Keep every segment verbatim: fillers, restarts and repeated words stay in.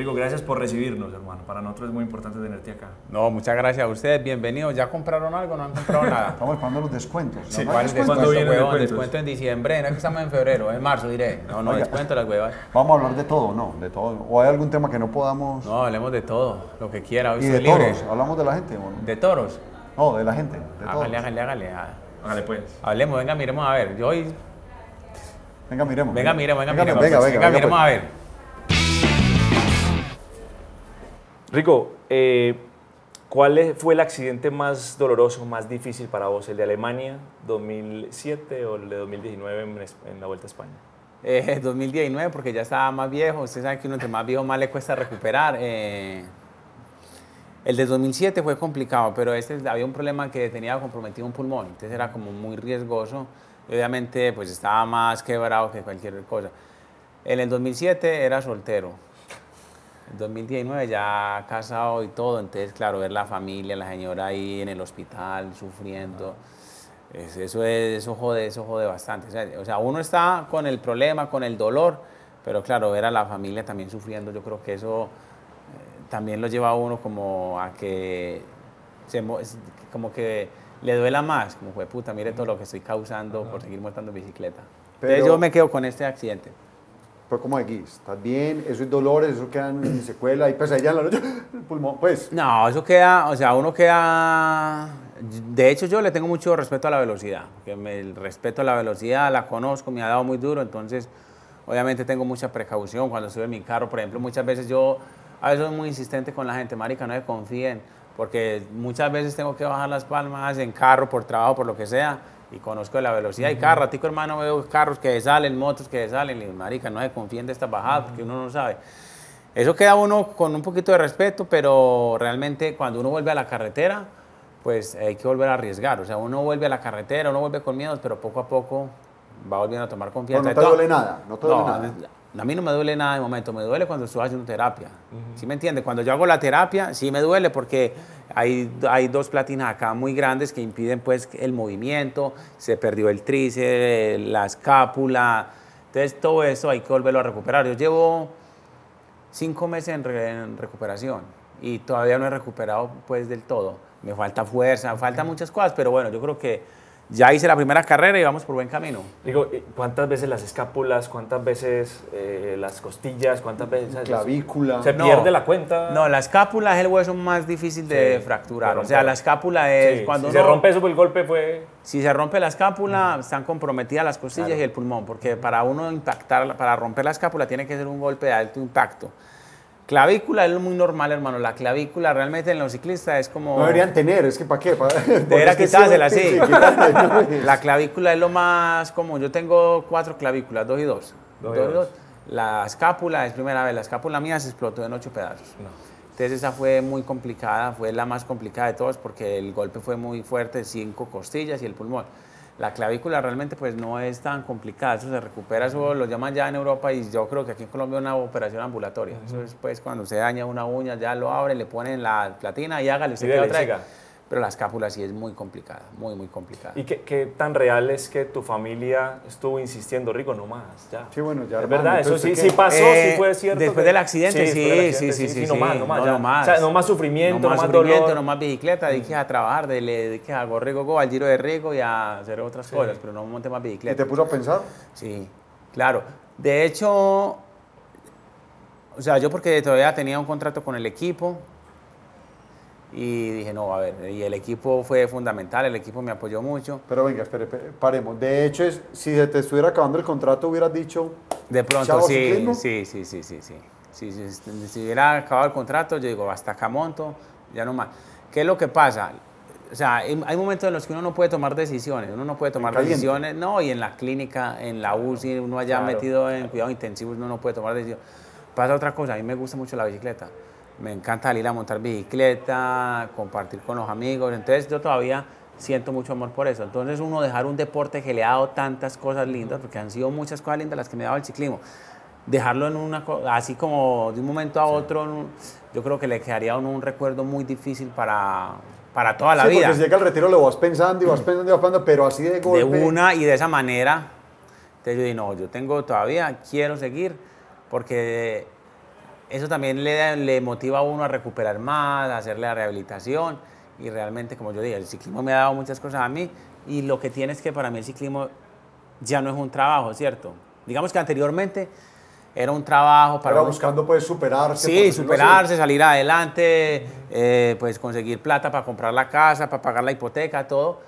Rigo, gracias por recibirnos, hermano. Para nosotros es muy importante tenerte acá. No, muchas gracias a ustedes. Bienvenidos. ¿Ya compraron algo? ¿No han comprado nada? Estamos esperando los descuentos. Sí, ¿no? ¿Cuál es descuento? ¿Cuándo viene el descuento? En diciembre, no es que estamos en febrero, en marzo diré. No, no, oiga, descuento las huevas. Vamos a hablar de todo, ¿no? De todo. ¿O hay algún tema que no podamos...? No, hablemos de todo, lo que quiera. Hoy ¿Y de libre. Toros? ¿Hablamos de la gente? ¿No? ¿De toros? No, de la gente. De hágale, hágale, hágale. Hágale, pues. Hablemos, venga, miremos a ver. Yo hoy... Venga, miremos. Venga, miremos, venga, miremos. Venga, venga, venga, miremos a ver. Rigo, eh, ¿cuál fue el accidente más doloroso, más difícil para vos? ¿El de Alemania dos mil siete o el de dos mil diecinueve en, en la Vuelta a España? Eh, dos mil diecinueve, porque ya estaba más viejo. Usted sabe que uno entre más viejo más le cuesta recuperar. Eh, el de dos mil siete fue complicado, pero este había un problema que tenía comprometido un pulmón. Entonces era como muy riesgoso. Obviamente pues estaba más quebrado que cualquier cosa. En el dos mil siete era soltero. En dos mil diecinueve ya casado y todo, entonces claro, ver la familia, la señora ahí en el hospital sufriendo, eso, es, eso, jode, eso jode bastante. O sea, uno está con el problema, con el dolor, pero claro, ver a la familia también sufriendo, yo creo que eso eh, también lo lleva a uno como a que, se, como que le duela más, como fue puta, mire todo lo que estoy causando por seguir montando bicicleta. Pero... Entonces yo me quedo con este accidente. Pero como aquí, ¿estás bien? ¿Eso es dolores? ¿Eso quedan en secuela? ¿Y pesadilla en la noche? ¿El pulmón? Pues... No, eso queda, o sea, uno queda... De hecho, yo le tengo mucho respeto a la velocidad. Porque me, el respeto a la velocidad, la conozco, me ha dado muy duro. Entonces, obviamente tengo mucha precaución cuando estoy en mi carro. Por ejemplo, muchas veces yo... A veces soy muy insistente con la gente. Marica, no se confíen. Porque muchas veces tengo que bajar las palmas en carro, por trabajo, por lo que sea. Y conozco la velocidad. Uh-huh. Y cada ratico, hermano, veo carros que salen, motos que salen. Y digo, marica, no se confíen de estas bajadas, uh-huh, porque uno no sabe. Eso queda uno con un poquito de respeto, pero realmente cuando uno vuelve a la carretera, pues hay que volver a arriesgar. O sea, uno vuelve a la carretera, uno vuelve con miedos, pero poco a poco va volviendo a tomar confianza. Pero no te duele nada, no te duele no, nada. A mí no me duele nada de momento, me duele cuando estoy haciendo terapia. Uh-huh. ¿Sí me entiendes? Cuando yo hago la terapia, sí me duele porque hay, hay dos platinas acá muy grandes que impiden pues el movimiento, se perdió el tríceps, la escápula, entonces todo eso hay que volverlo a recuperar. Yo llevo cinco meses en, re, en recuperación y todavía no he recuperado pues del todo. Me falta fuerza, me faltan muchas cosas, pero bueno, yo creo que ya hice la primera carrera y vamos por buen camino. Digo, ¿cuántas veces las escápulas, cuántas veces eh, las costillas, cuántas veces la clavícula? ¿Se pierde no, la cuenta? No, la escápula es el hueso más difícil de sí, fracturar. De o sea, la escápula es sí, cuando si uno, se rompe eso, el golpe fue... Si se rompe la escápula, uh-huh, están comprometidas las costillas, claro, y el pulmón, porque para uno impactar, para romper la escápula tiene que ser un golpe de alto impacto. Clavícula es muy normal, hermano. La clavícula realmente en los ciclistas es como... No deberían tener, es que ¿para qué? ¿Para? Debería quitársela, sí. sí. La clavícula es lo más común. Yo tengo cuatro clavículas, dos y dos. Dos, dos, y dos. dos. La escápula es primera vez. La escápula mía se explotó en ocho pedazos. No. Entonces esa fue muy complicada, fue la más complicada de todas porque el golpe fue muy fuerte, cinco costillas y el pulmón. La clavícula realmente pues no es tan complicada, eso se recupera, eso lo llaman ya en Europa y yo creo que aquí en Colombia es una operación ambulatoria. Uh-huh. Eso es pues cuando se daña una uña, ya lo abren, le ponen la platina y hágale, usted queda otra vez. Pero la escápula sí es muy complicada, muy, muy complicada. ¿Y qué, qué tan real es que tu familia estuvo insistiendo, Rigo, no más? Ya. Sí, bueno, ya. Es hermano, verdad, eso sí, sí pasó, eh, sí fue cierto. Después que, del accidente, sí, sí, del accidente, sí, sí, sí, sí, sí. No más, no más, no, no más. O sea, no más sufrimiento, no más, no más sufrimiento, dolor. No más bicicleta, mm. Dije a trabajar, de, le dije a Gorrigo, go, al Giro de Rigo y a hacer otras sí. cosas, pero no monté más bicicleta. ¿Y te puso a pensar? Sí, claro. De hecho, o sea, yo porque todavía tenía un contrato con el equipo, y dije, no, a ver, y el equipo fue fundamental, el equipo me apoyó mucho. Pero venga, espere, espere, paremos. De hecho, es, si se te estuviera acabando el contrato, hubieras dicho... De pronto, sí, sí, sí, sí, sí, sí. Si se si, si, si hubiera acabado el contrato, yo digo, hasta acá monto, ya no más. ¿Qué es lo que pasa? O sea, hay momentos en los que uno no puede tomar decisiones, uno no puede tomar decisiones, no, y en la clínica, en la U C I, uno allá claro, metido en claro. cuidados intensivos, uno no puede tomar decisiones. Pasa otra cosa, a mí me gusta mucho la bicicleta. Me encanta salir a montar bicicleta, compartir con los amigos. Entonces, yo todavía siento mucho amor por eso. Entonces, uno dejar un deporte que le ha dado tantas cosas lindas, porque han sido muchas cosas lindas las que me ha dado el ciclismo. Dejarlo en una así como de un momento a otro, sí. yo creo que le quedaría a uno un recuerdo muy difícil para, para toda la sí, vida. Porque si llega al retiro lo vas pensando y vas pensando y vas pensando, pero así de golpe. De una y de esa manera. Entonces, yo digo, no, yo tengo todavía, quiero seguir, porque... eso también le, le motiva a uno a recuperar más, a hacer la rehabilitación. Y realmente, como yo dije, el ciclismo me ha dado muchas cosas a mí. Y lo que tiene es que para mí el ciclismo ya no es un trabajo, ¿cierto? Digamos que anteriormente era un trabajo para... Era buscando, pues, superarse. Sí, superarse, salir adelante, eh, pues, conseguir plata para comprar la casa, para pagar la hipoteca, todo.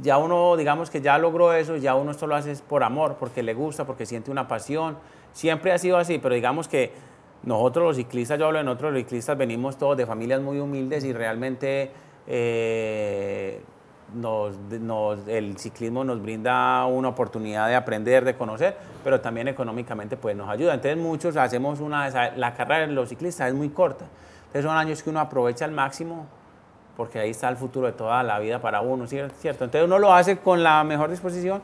Ya uno, digamos que ya logró eso, ya uno esto lo hace por amor, porque le gusta, porque siente una pasión. Siempre ha sido así, pero digamos que nosotros los ciclistas, yo hablo de nosotros los ciclistas, venimos todos de familias muy humildes y realmente... Eh, nos, nos, el ciclismo nos brinda una oportunidad de aprender, de conocer, pero también económicamente pues nos ayuda. Entonces muchos hacemos una, la carrera de los ciclistas es muy corta, entonces son años que uno aprovecha al máximo porque ahí está el futuro de toda la vida para uno, ¿cierto? Entonces uno lo hace con la mejor disposición,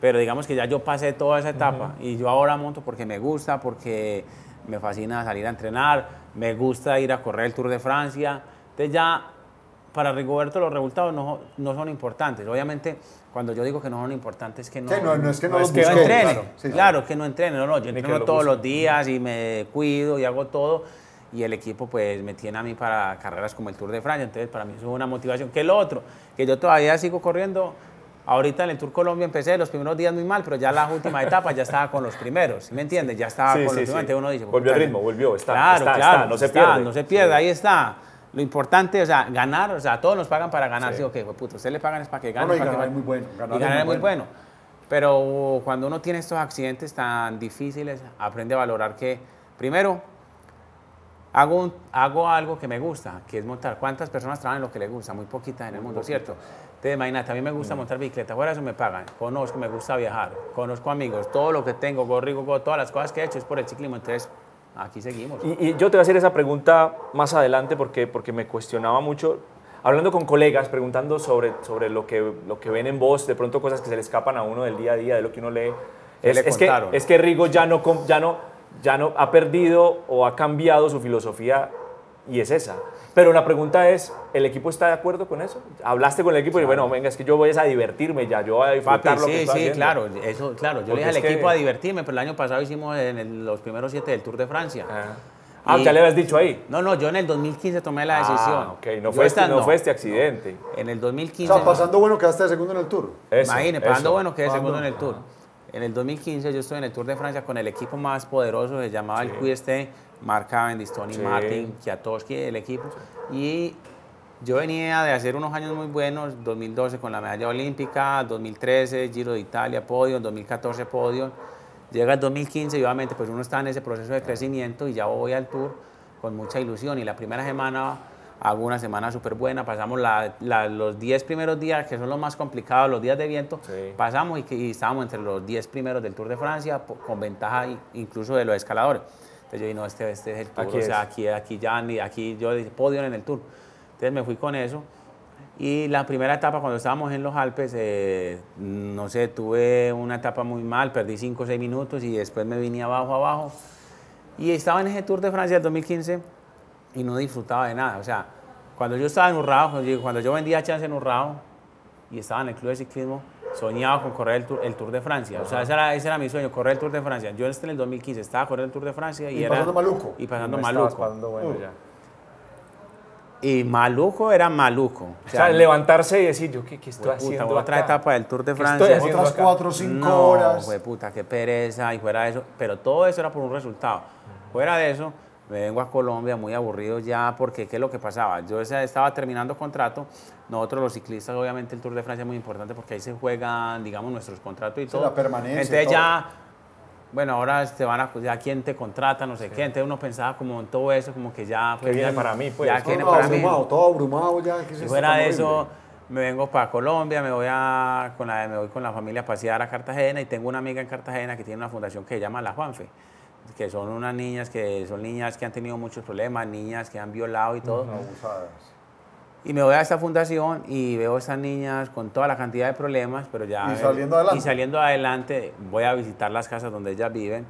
pero digamos que ya yo pasé toda esa etapa. Uh-huh. Y yo ahora monto porque me gusta, porque me fascina salir a entrenar, me gusta ir a correr el Tour de Francia, entonces ya... Para Rigoberto los resultados no, no son importantes. Obviamente, cuando yo digo que no son importantes es que no... Sí, no, no es que no, no, es que busque, no entrene. Claro, sí, claro, que no entrene. No, no, yo entreno lo todos busque. los días y me cuido y hago todo. Y el equipo pues me tiene a mí para carreras como el Tour de Francia. Entonces, para mí eso es una motivación. Que lo otro, que yo todavía sigo corriendo. Ahorita en el Tour Colombia empecé los primeros días muy mal, pero ya las últimas etapas ya estaba con los primeros, ¿sí me entiendes? Ya estaba sí, con sí, los primeros. Sí. Uno dice, volvió el ritmo, volvió. Está, claro, está, claro, está, no se está, pierde. No se pierde, sí. Ahí está. Lo importante, o sea, ganar, o sea, todos nos pagan para ganar, sí, sí, okay, pues, puto, ustedes le pagan es para que ganen. No, no, y ganar, para que... es muy bueno, ganar, y ganar es muy bueno. bueno. Pero cuando uno tiene estos accidentes tan difíciles, aprende a valorar que, primero, hago, un, hago algo que me gusta, que es montar. ¿Cuántas personas trabajan en lo que les gusta? Muy poquitas en muy el mundo, poquito. ¿Cierto? Entonces, imagínate, a mí me gusta mm. montar bicicleta, fuera eso me pagan. Conozco, me gusta viajar, conozco amigos, todo lo que tengo, Gorrigo, todas las cosas que he hecho es por el ciclismo, entonces... Aquí seguimos. Y, y yo te voy a hacer esa pregunta más adelante porque, porque me cuestionaba mucho, hablando con colegas, preguntando sobre, sobre lo, que, lo que ven en vos, de pronto cosas que se le escapan a uno del día a día, de lo que uno lee. Es, es, que, es que Rigo ya no, ya, no, ya no ha perdido o ha cambiado su filosofía y es esa. Pero la pregunta es, ¿el equipo está de acuerdo con eso? ¿Hablaste con el equipo? Claro. Y bueno, venga, es que yo voy a divertirme ya, yo voy a disfrutar Papi, lo sí, que estoy sí, haciendo. Sí, claro, eso, claro. Yo Porque le dije al equipo que... a divertirme, pero el año pasado hicimos en el, los primeros siete del Tour de Francia. Ah, ah ya le habías dicho ahí. No, no, yo en el dos mil quince tomé la decisión. Ah, ok, no fue, este, no, no fue este accidente. No. En el dos mil quince... O sea, pasando bueno quedaste de segundo en el Tour. Imagínese, pasando bueno quedé de segundo en el Tour. En el dos mil quince yo estuve en el Tour de Francia con el equipo más poderoso, se llamaba sí. el Q S T, Marca Bendistoni, sí. Martin, Kwiatkowski, el equipo. Sí. Y yo venía de hacer unos años muy buenos, dos mil doce con la medalla olímpica, dos mil trece Giro de Italia, podio, dos mil catorce podio. Llega el dos mil quince y obviamente pues uno está en ese proceso de crecimiento y ya voy al Tour con mucha ilusión. Y la primera semana hago una semana súper buena, pasamos la, la, los diez primeros días, que son los más complicados, los días de viento, sí. pasamos y, y estábamos entre los diez primeros del Tour de Francia, con ventaja incluso de los escaladores. Entonces yo dije, no, este, este es el Tour, aquí o sea, aquí, aquí ya, aquí yo dije, podio en el Tour. Entonces me fui con eso. Y la primera etapa, cuando estábamos en los Alpes, eh, no sé, tuve una etapa muy mal, perdí cinco o seis minutos y después me vine abajo, abajo. Y estaba en ese Tour de Francia del dos mil quince, y no disfrutaba de nada. O sea, cuando yo estaba en Urrao, cuando yo vendía chance en Urrao y estaba en el club de ciclismo, soñaba con correr el Tour, el Tour de Francia. Ajá. O sea, ese era, ese era mi sueño, correr el Tour de Francia. Yo en el dos mil quince estaba corriendo el Tour de Francia y, y era... pasando maluco. Y pasando no maluco. Pasando bueno, uh. ya. Y maluco era maluco. O sea, o sea levantarse y decir, yo, ¿qué, qué estoy haciendo puta, otra acá? etapa del Tour de Francia. Estoy otras cuatro o cinco no, horas. No, puta, qué pereza y fuera de eso. Pero todo eso era por un resultado. Fuera de eso... Me vengo a Colombia muy aburrido ya porque ¿qué es lo que pasaba? Yo estaba terminando contrato. Nosotros los ciclistas, obviamente el Tour de Francia es muy importante porque ahí se juegan, digamos, nuestros contratos y todo. La permanencia. Entonces todo. ya, bueno, ahora te van a, ya quién te contrata, no sé sí. qué. Entonces uno pensaba como en todo eso, como que ya... Pues, ¿Qué viene ya, para mí? Pues. Ya todo viene para abrumado, mí. Todo abrumado ya. Si fuera de eso, me vengo para Colombia, me voy, a, con la, me voy con la familia a pasear a Cartagena y tengo una amiga en Cartagena que tiene una fundación que se llama La Juanfe, que son unas niñas que son niñas que han tenido muchos problemas, niñas que han violado y todo. No, abusadas. Y me voy a esta fundación y veo a estas niñas con toda la cantidad de problemas, pero ya... Y saliendo adelante. Y saliendo adelante, voy a visitar las casas donde ellas viven.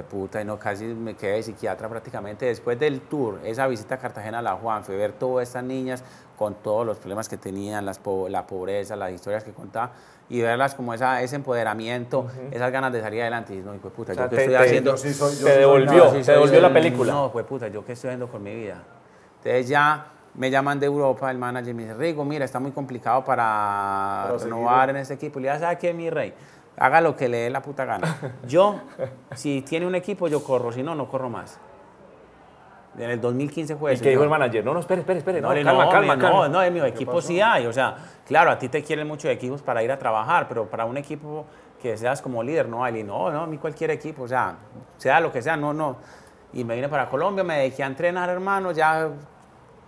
pues puta, y no, casi me quedé de psiquiatra prácticamente después del tour, esa visita a Cartagena a La Juanfe, ver todas estas niñas con todos los problemas que tenían, las po la pobreza, las historias que contaban, y verlas como esa, ese empoderamiento, uh-huh. esas ganas de salir adelante, y no, pues puta, o sea, yo qué estoy haciendo, te, te, te devolvió, no, sí, te devolvió la película. No, pues puta, yo qué estoy haciendo con mi vida. Entonces ya me llaman de Europa, el manager, y me dice, Rigo, mira, está muy complicado para Proseguir. renovar en este equipo, y le digo, ¿sabes qué, mi rey? Haga lo que le dé la puta gana. Yo, si tiene un equipo, yo corro. Si no, no corro más. En el dos mil quince fue eso. ¿Y qué dijo el manager? No, no, espere, espere, espere. No, no, calma, no, calma, calma. No, no, en mi equipo sí hay. O sea, claro, a ti te quieren muchos equipos para ir a trabajar, pero para un equipo que seas como líder, no, Ali, no, no, a mí cualquier equipo, o sea, sea lo que sea, no, no. Y me vine para Colombia, me dediqué a entrenar, hermano, ya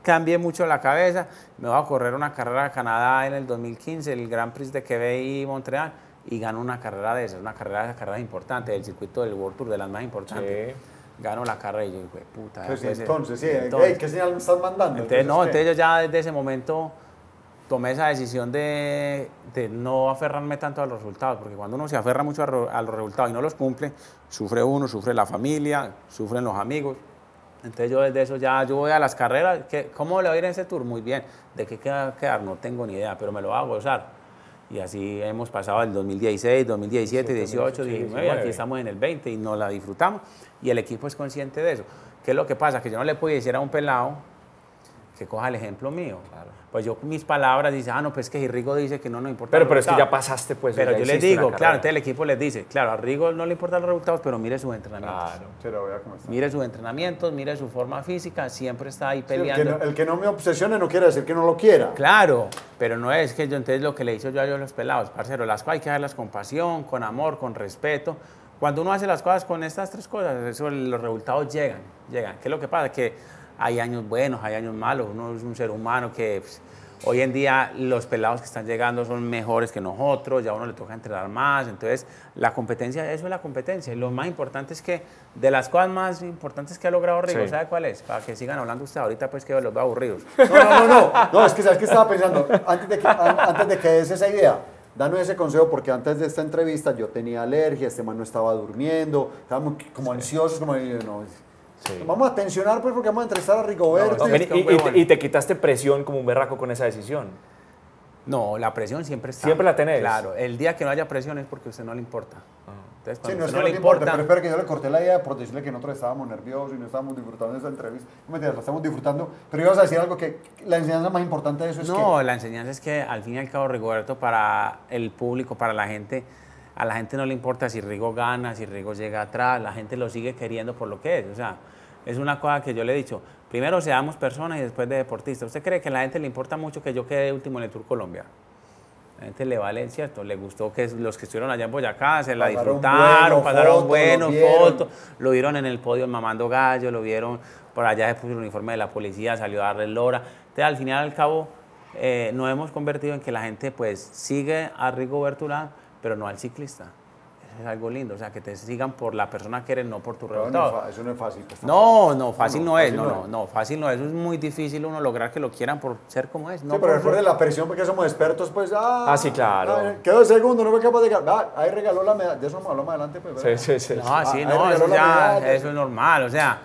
cambié mucho la cabeza. Me voy a correr una carrera a Canadá en el dos mil quince, el Grand Prix de Quebec y Montreal. Y ganó una carrera de esas, una carrera de esas carreras importantes, del circuito del World Tour, de las más importantes. Sí. Ganó la carrera y yo dije, puta. Entonces, entonces, sí, entonces, hey, ¿qué señal me estás mandando? Entonces, entonces no, ¿qué? Entonces yo ya desde ese momento tomé esa decisión de, de no aferrarme tanto a los resultados, porque cuando uno se aferra mucho a, a los resultados y no los cumple, sufre uno, sufre la familia, sufren los amigos. Entonces yo desde eso ya, yo voy a las carreras, que, ¿cómo le voy a ir en ese tour? Muy bien. ¿De qué queda quedar? No tengo ni idea, pero me lo voy a gozar. Y así hemos pasado el dos mil dieciséis, dos mil diecisiete, dieciocho, diecinueve, aquí estamos en el veinte y nos la disfrutamos. Y el equipo es consciente de eso. ¿Qué es lo que pasa? Que yo no le puedo decir a un pelado que coja el ejemplo mío. Claro. Pues yo mis palabras dice, ah, no, pues que si Rigo dice que no, no importa pero, los pero resultados. Pero es que ya pasaste, pues. Pero yo les digo, claro, entonces el equipo les dice, claro, a Rigo no le importan los resultados, pero mire sus entrenamientos. Claro, pero vea cómo está. Mire sus entrenamientos, mire su forma física, siempre está ahí peleando. Sí, el, que no, el que no me obsesione no quiere decir que no lo quiera. Claro, pero no es que yo, entonces lo que le hice yo a yo los pelados, parcero, las cosas hay que hacerlas con pasión, con amor, con respeto. Cuando uno hace las cosas con estas tres cosas, eso, los resultados llegan, llegan. ¿Qué es lo que pasa? Que hay años buenos, hay años malos, uno es un ser humano que pues, hoy en día los pelados que están llegando son mejores que nosotros, ya a uno le toca entrenar más, entonces la competencia, eso es la competencia, y lo más importante es que, de las cosas más importantes que ha logrado Rigo, sí. ¿Sabe cuál es? Para que sigan hablando ustedes ahorita pues que los veo aburridos. No, no, no, no, no, es que sabes que estaba pensando, antes de que, antes de que des esa idea, danos ese consejo, porque antes de esta entrevista yo tenía alergia, este man no estaba durmiendo, estábamos como ansiosos, como... No, sí. Vamos a tensionar pues porque vamos a entrevistar a Rigoberto. No, y, y, y, te, y te quitaste presión como un berraco con esa decisión. No, la presión siempre está. Siempre la tenés. Claro, el día que no haya presión es porque a usted no le importa. Entonces, sí, no es que no, no le importa, importa. Pero espera que yo le corté la idea por decirle que nosotros estábamos nerviosos y no estábamos disfrutando de esa entrevista. No me entiendes, la estamos disfrutando. Pero ibas a decir algo que la enseñanza más importante de eso es no, que... No, la enseñanza es que al fin y al cabo Rigoberto para el público, para la gente... A la gente no le importa si Rigo gana, si Rigo llega atrás, la gente lo sigue queriendo por lo que es. O sea, es una cosa que yo le he dicho, primero seamos personas y después de deportistas. ¿Usted cree que a la gente le importa mucho que yo quede último en el Tour Colombia? A la gente le vale, ¿cierto? Le gustó que los que estuvieron allá en Boyacá se la disfrutaron, pasaron buenos fotos, lo vieron en el podio mamando gallo, lo vieron por allá, se puso el uniforme de la policía, salió a darle lora. Entonces, al final, al cabo, eh, nos hemos convertido en que la gente pues sigue a Rigoberto Urán, pero no al ciclista. Eso es algo lindo, o sea, que te sigan por la persona que eres, no por tu resultado. No, eso no es fácil. No, no, fácil no, no, no es, fácil no, no, no, no, fácil no es, es muy difícil uno lograr que lo quieran por ser como es. No sí, pero por después ser... de la presión, porque somos expertos, pues, ah, ah sí, claro. Ah, quedó el segundo, no fue capaz de ganar, ah, ahí regaló la medalla, de eso me habló más adelante, pues. ¿Verdad? Sí, sí, sí. No, ah, sí, no, eso, ya, eso es normal, o sea,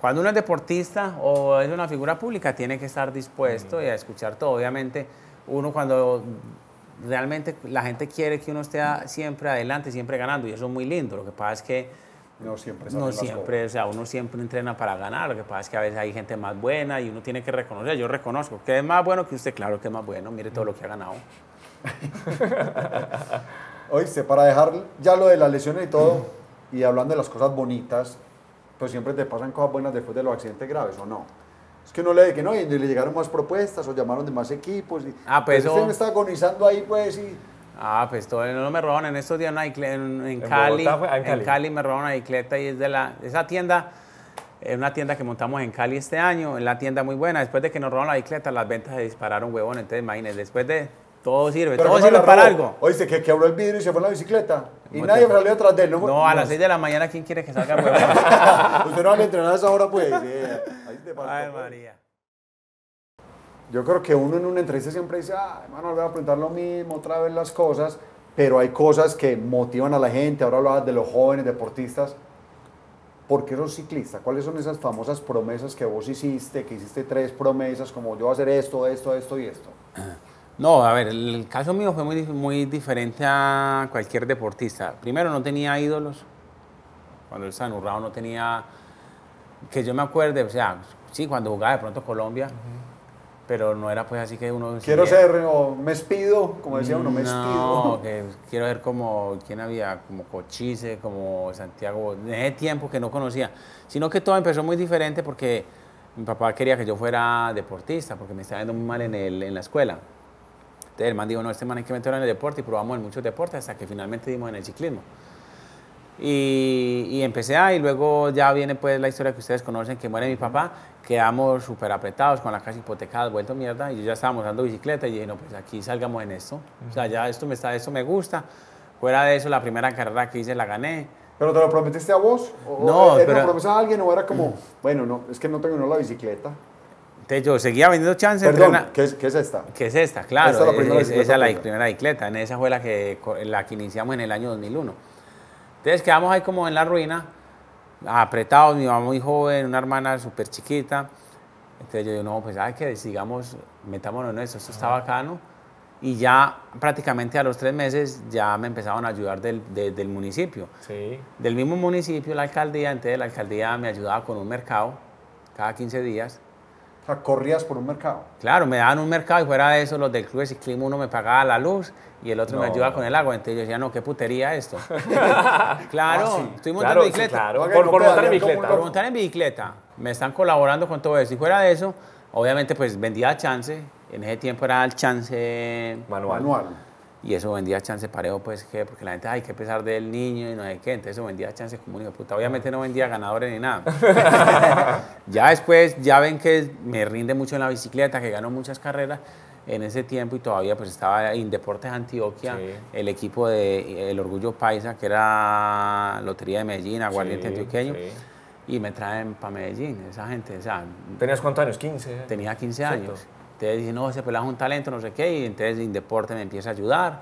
cuando uno es deportista o es una figura pública, tiene que estar dispuesto mm. y a escuchar todo, obviamente, uno cuando... Realmente la gente quiere que uno esté siempre adelante, siempre ganando, y eso es muy lindo. Lo que pasa es que no siempre, no siempre o sea, uno siempre entrena para ganar. Lo que pasa es que a veces hay gente más buena y uno tiene que reconocer. Yo reconozco que es más bueno que usted, claro que es más bueno. Mire todo lo que ha ganado. Oíste, para dejar ya lo de las lesiones y todo, y hablando de las cosas bonitas, pues siempre te pasan cosas buenas después de los accidentes graves, ¿o no? Es que no le, que no, y le llegaron más propuestas o llamaron de más equipos. Y, ah, pues usted me está agonizando ahí, pues. Y... Ah, pues todo, no me robaron. En estos días una icle, en, en, Cali, Bogotá, fue, en, Cali. en Cali me robaron una bicicleta y es de la, esa tienda, es una tienda que montamos en Cali este año, es la tienda muy buena. Después de que nos robaron la bicicleta, las ventas se dispararon, huevón. Entonces, imagínense, después de todo sirve, todo sirve para algo. Oíste, que quebró el vidrio y se fue en la bicicleta. Y nadie salió atrás de él. No, no, no, a las seis de la mañana, ¿quién quiere que salga? Usted no va a entrenar a esa hora, pues. Yeah. Ahí te faltó, ay, María. Yo creo que uno en una entrevista siempre dice, ah, hermano, voy a preguntar lo mismo, otra vez las cosas. pero hay cosas que motivan a la gente. Ahora hablabas de los jóvenes deportistas. ¿Por qué sos ciclista? ¿Cuáles son esas famosas promesas que vos hiciste, que hiciste tres promesas, como yo voy a hacer esto, esto, esto y esto? No, a ver, el caso mío fue muy, muy diferente a cualquier deportista. Primero, no tenía ídolos. Cuando el San Urrao no tenía... Que yo me acuerde, o sea, sí, cuando jugaba de pronto Colombia, uh-huh. pero no era pues así que uno... Quiero se... ser, o me espido, como decía uno, me espido. No, que quiero ser como, ¿quién había? Como Cochise, como Santiago, en ese tiempo que no conocía. Sino que todo empezó muy diferente porque mi papá quería que yo fuera deportista, porque me estaba yendo muy mal en, el, en la escuela. Entonces el man dijo, no, este man hay que meterlo en el deporte, y probamos en muchos deportes hasta que finalmente dimos en el ciclismo. Y, y empecé ahí, y luego ya viene pues la historia que ustedes conocen, que muere mi papá, quedamos súper apretados, con la casa hipotecada, vuelto mierda, y yo ya estábamos dando bicicleta, y dije, no, pues aquí salgamos en esto, o sea, ya esto me, está, esto me gusta, fuera de eso, la primera carrera que hice la gané. ¿Pero te lo prometiste a vos? ¿O no, ¿te lo prometiste a alguien? ¿O era como, bueno, no, es que no tengo no la bicicleta? Entonces yo seguía vendiendo chance. Perdón, entrena... ¿Qué, es, ¿qué es esta? ¿Qué es esta? Claro, esta es la es, esa es la primera bicicleta, en esa fue la que, la que iniciamos en el año dos mil uno. Entonces quedamos ahí como en la ruina, apretados, mi mamá muy joven, una hermana súper chiquita. Entonces yo digo, no, pues hay que sigamos, metámonos en eso, esto está bacano. Y ya prácticamente a los tres meses ya me empezaron a ayudar del, de, del municipio. Sí. Del mismo municipio, la alcaldía, entonces la alcaldía me ayudaba con un mercado cada quince días. O sea, ¿corrías por un mercado? Claro, me daban un mercado y fuera de eso los del club de ciclismo, uno me pagaba la luz y el otro no, me ayudaba no. con el agua. Entonces yo decía, no, qué putería esto. Claro, ah, sí. estoy montando claro, bicicleta. Sí, claro. okay, por, no por montar en bicicleta. Por montar en bicicleta. Me están colaborando con todo eso. Y fuera de eso, obviamente, pues vendía chance. En ese tiempo era el chance manual. manual. Y eso vendía chance parejo, pues, ¿qué? Porque la gente, ay, qué pesar del niño y no sé qué. Entonces eso vendía chance como un hijo de puta. Obviamente no vendía ganadores ni nada. Ya después, ya ven que me rinde mucho en la bicicleta, que ganó muchas carreras en ese tiempo y todavía pues estaba Indeportes Antioquia, sí. el equipo de El Orgullo Paisa, que era Lotería de Medellín, Aguardiente sí, Antioqueño. Sí. Y me traen para Medellín, esa gente. O sea, ¿tenías cuántos años? quince. Tenía quince Exacto. años. Entonces dicen, no, ese pelado es un talento, no sé qué, y entonces Indeporte me empieza a ayudar.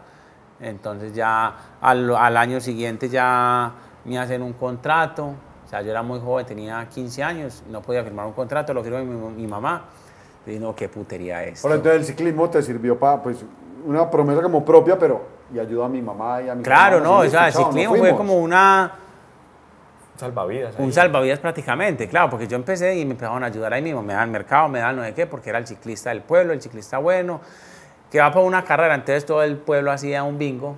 Entonces ya al, al año siguiente ya me hacen un contrato. O sea, yo era muy joven, tenía quince años, no podía firmar un contrato, lo firmó mi, mi mamá. Y no, qué putería es. Ahora, entonces el ciclismo te sirvió para, pues, una promesa como propia, pero, y ayudó a mi mamá y a mi Claro, mamá, no, o sea, el ciclismo fue como una... Salvavidas. Ahí. Un salvavidas prácticamente, claro, porque yo empecé y me empezaron a ayudar ahí mismo, me dan mercado, me dan no sé qué, porque era el ciclista del pueblo, el ciclista bueno, que va para una carrera, entonces todo el pueblo hacía un bingo.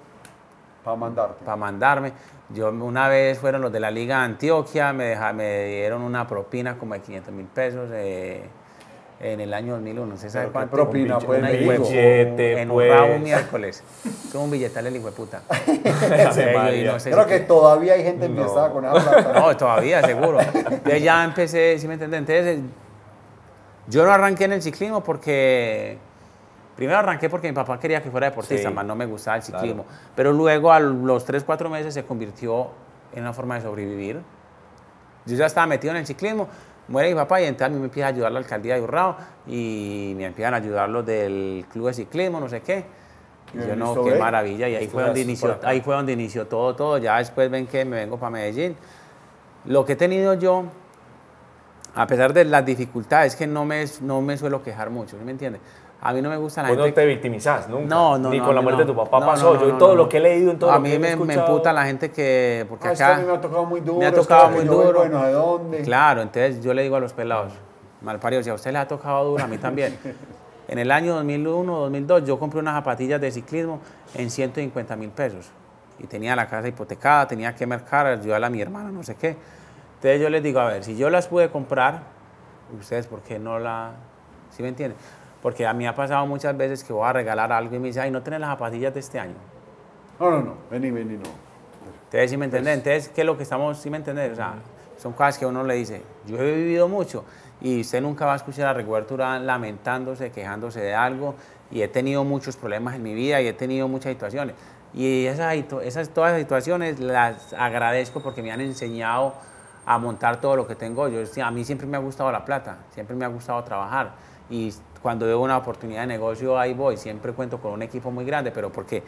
Para mandarte. Para mandarme. Yo una vez fueron los de la Liga de Antioquia, me, deja, me dieron una propina como de quinientos mil pesos eh, en el año dos mil uno, no sé sabe cuánto. ¿Qué propina? Pues, un billete, en pues. Urrao un miércoles. Como un billetal el hijo de puta. Yo, no sé Creo si que, que todavía hay gente empieza no. con esa plata. No, todavía, seguro. Entonces ya empecé, ¿sí me entienden? Entonces, yo no arranqué en el ciclismo porque... Primero arranqué porque mi papá quería que fuera deportista, sí, más no me gustaba el ciclismo. Claro. Pero luego a los tres, cuatro meses se convirtió en una forma de sobrevivir. Yo ya estaba metido en el ciclismo. Muere mi papá y entonces a mí me empieza a ayudar la alcaldía de Urrao y me empiezan a ayudar los del club de ciclismo, no sé qué. Y yo no, qué maravilla. Y ahí fue, donde inició, ahí fue donde inició todo, todo. Ya después ven que me vengo para Medellín. Lo que he tenido yo, a pesar de las dificultades, que no me, no me suelo quejar mucho, ¿sí me entiendes? A mí no me gusta la gente... Pues no te victimizás nunca. No, no, Ni no, con la muerte no. de tu papá no, pasó. No, no, yo no, todo no. lo que he leído en todo a lo que he escuchado... A mí me emputa la gente que... Porque ah, acá... Esto me ha tocado muy duro. Me ha tocado muy duro. Bueno, ¿de dónde? Claro, entonces yo le digo a los pelados, malparidos, si a usted les ha tocado duro, a mí también. En el año dos mil uno, dos mil dos, yo compré unas zapatillas de ciclismo en ciento cincuenta mil pesos. Y tenía la casa hipotecada, tenía que mercar, ayudarle a mi hermana, no sé qué. Entonces yo les digo, a ver, si yo las pude comprar, ustedes, ¿por qué no la...? ¿Sí me entienden? Porque a mí ha pasado muchas veces que voy a regalar algo y me dice, ay, no tenés las zapatillas de este año. No, no, no, vení, vení, no. Entonces, ¿sí me entienden? Entonces, ¿qué es lo que estamos, sí me entienden? O sea, son cosas que uno le dice, yo he vivido mucho y usted nunca va a escuchar a Rigoberto Urán lamentándose, quejándose de algo y he tenido muchos problemas en mi vida y he tenido muchas situaciones. Y esas, esas, todas esas situaciones las agradezco porque me han enseñado a montar todo lo que tengo. Yo, a mí siempre me ha gustado la plata, siempre me ha gustado trabajar y cuando veo una oportunidad de negocio, ahí voy. Siempre cuento con un equipo muy grande, pero porque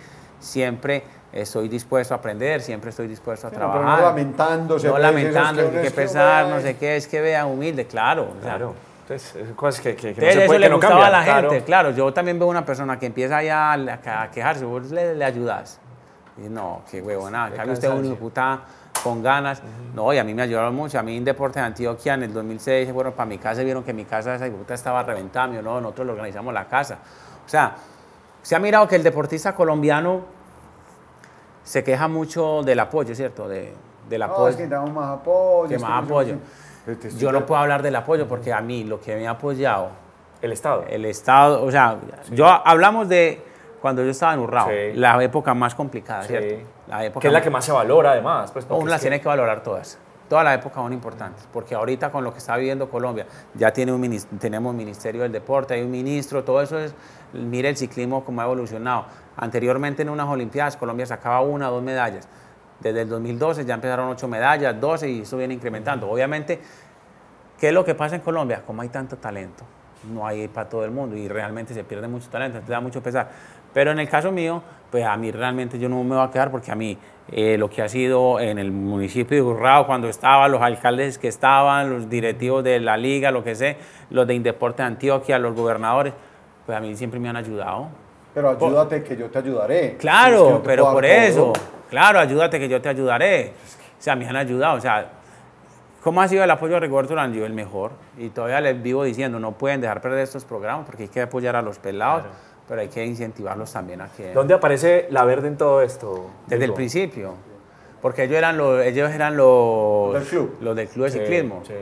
siempre estoy dispuesto a aprender, siempre estoy dispuesto a sí, trabajar. Pero no lamentándose. No lamentándose, que, que pesar, no sé qué, es que vea, humilde, claro. Claro. O sea, entonces, es cosas que, que, que no se puede, que no cambian. Eso le gustaba a la claro. gente, claro. Yo también veo una persona que empieza ya a, a quejarse, vos le, le ayudás. Y no, qué huevona, acá usted un hijo puta con ganas. Uh-huh. No, y a mí me ayudaron mucho. A mí en Deportes Antioquia en el dos mil seis se fueron para mi casa y vieron que mi casa esa puta estaba reventada. Yo, no, nosotros le organizamos la casa. O sea, se ha mirado que el deportista colombiano se queja mucho del apoyo, ¿cierto? De, del no, apoyo. Es que damos más apoyo. Que más apoyo. Yo no puedo hablar del apoyo porque a mí lo que me ha apoyado... El Estado. El Estado, o sea, sí. yo hablamos de cuando yo estaba en Urrao, sí. la época más complicada, sí. ¿cierto? La época que es la que más se valora además. Pues, uno las que... tiene que valorar todas. Todas las épocas son importantes, porque ahorita con lo que está viviendo Colombia, ya tiene un minist- tenemos un Ministerio del Deporte, hay un ministro, todo eso es... Mire el ciclismo cómo ha evolucionado. Anteriormente en unas Olimpiadas Colombia sacaba una o dos medallas. Desde el dos mil doce ya empezaron ocho medallas, doce, y eso viene incrementando. Obviamente, ¿qué es lo que pasa en Colombia? Como hay tanto talento, no hay para todo el mundo y realmente se pierde mucho talento, entonces da mucho pesar. Pero en el caso mío, pues a mí realmente yo no me voy a quedar porque a mí eh, lo que ha sido en el municipio de Urrao, cuando estaba, los alcaldes que estaban, los directivos de la liga, lo que sé, los de Indeporte de Antioquia, los gobernadores, pues a mí siempre me han ayudado. Pero ayúdate por, que yo te ayudaré. Claro, es que pero por eso. Todo. Claro, ayúdate que yo te ayudaré. O sea, me han ayudado. O sea, ¿cómo ha sido el apoyo de Rigoberto Urán? Yo el mejor. Y todavía les vivo diciendo, no pueden dejar perder estos programas porque hay que apoyar a los pelados, claro. pero hay que incentivarlos también a que... ¿Dónde aparece Laverde en todo esto? Desde Rigo? el principio. Porque ellos eran los, ellos eran los, del, club. los del club de sí, ciclismo. Sí.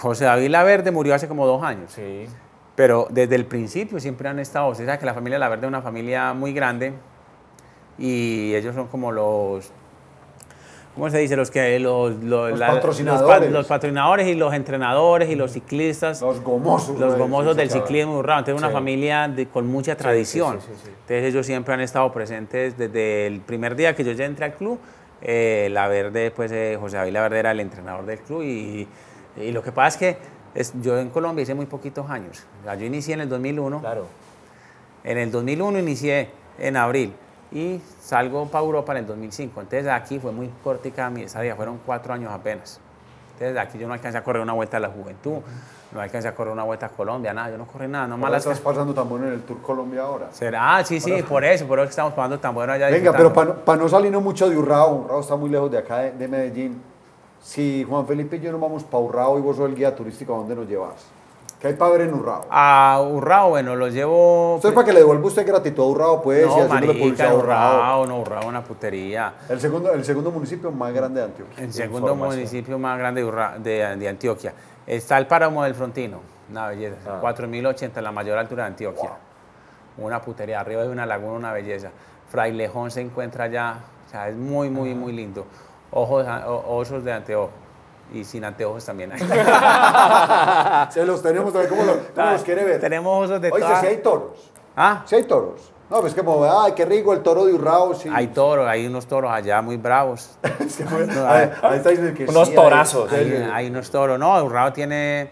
José David Laverde murió hace como dos años. Sí. Pero desde el principio siempre han estado... Usted sabe que la familia Laverde es una familia muy grande... Y ellos son como los, ¿cómo se dice? Los que los, los, los, la, patrocinadores. Los, los patrocinadores y los entrenadores y los ciclistas. Los gomosos. Los gomosos del ciclismo. Entonces, sí. una familia de, con mucha tradición. Sí, sí, sí, sí, sí. Entonces, ellos siempre han estado presentes desde el primer día que yo ya entré al club. Eh, Laverde, pues, eh, José David Laverde era el entrenador del club. Y, y lo que pasa es que es, yo en Colombia hice muy poquitos años. Yo inicié en el dos mil uno. Claro. En el dos mil uno inicié en abril. Y salgo para Europa en el dos mil cinco. Entonces, aquí fue muy cortica mi estadía. Fueron cuatro años apenas. Entonces, aquí yo no alcancé a correr una vuelta a la juventud, no alcancé a correr una vuelta a Colombia, nada. Yo no corrí nada. No malas estás pasando tan bueno en el Tour Colombia ahora. ¿Será? Ah, sí, sí, por eso. Por eso estamos pasando tan bueno allá. Venga, pero para no, pa no salirnos mucho de Urrao, Urrao está muy lejos de acá, de, de Medellín. Si Juan Felipe y yo nos vamos para Urrao y vos sos el guía turístico, ¿a dónde nos llevas? ¿Qué hay para ver en Urrao? A Urrao, bueno, lo llevo... Usted, para que le devuelva usted gratitud a Urrao, pues. No, marica, Urrao, no, Urrao, una putería. El segundo, el segundo municipio más grande de Antioquia. El segundo municipio más grande de, Urra, de, de Antioquia. Está el Páramo del Frontino, una belleza. Ah. cuatro mil ochenta, la mayor altura de Antioquia. Wow. Una putería, arriba de una laguna, una belleza. Frailejón se encuentra allá, o sea, es muy, muy, muy lindo. Ojos, osos de anteojo. Y sin anteojos también hay. Se los tenemos también. ¿Cómo los, cómo los quiere ver? Tenemos osos de todas. Oye, si hay toros. ¿Ah? Si hay toros. No, pues que como, ay, qué rico el toro de Urrao. Sí. Hay toros, hay unos toros allá muy bravos. Es que, no, hay, ahí está diciendo que unos sí, torazos. Hay, hay, hay unos toros. No, Urrao tiene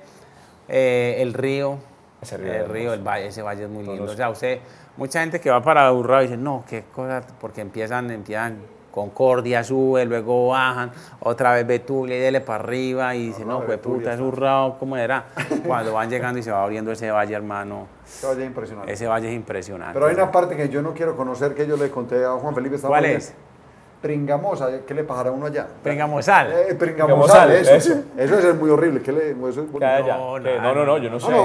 eh, el río. Ese río. El río, el valle, ese valle es muy lindo. Todos. O sea, usted, mucha gente que va para Urrao dice, no, qué cosa, porque empiezan, empiezan. Concordia sube, luego bajan, otra vez Betulia y dele para arriba y dice, no, pues puta, es Urrao, ¿cómo era? Cuando van llegando y se va abriendo ese valle, hermano. Ese valle es impresionante. Ese valle es impresionante. Pero hay una parte que yo no quiero conocer que yo le conté a Juan Felipe. ¿Cuál es? Pringamosal, ¿qué le pasará a uno allá? Pringamosal. Eh, Pringamosal, eso, eso. Eso es muy horrible. ¿Qué le, eso es bonito? No, no, no, no, yo no sé.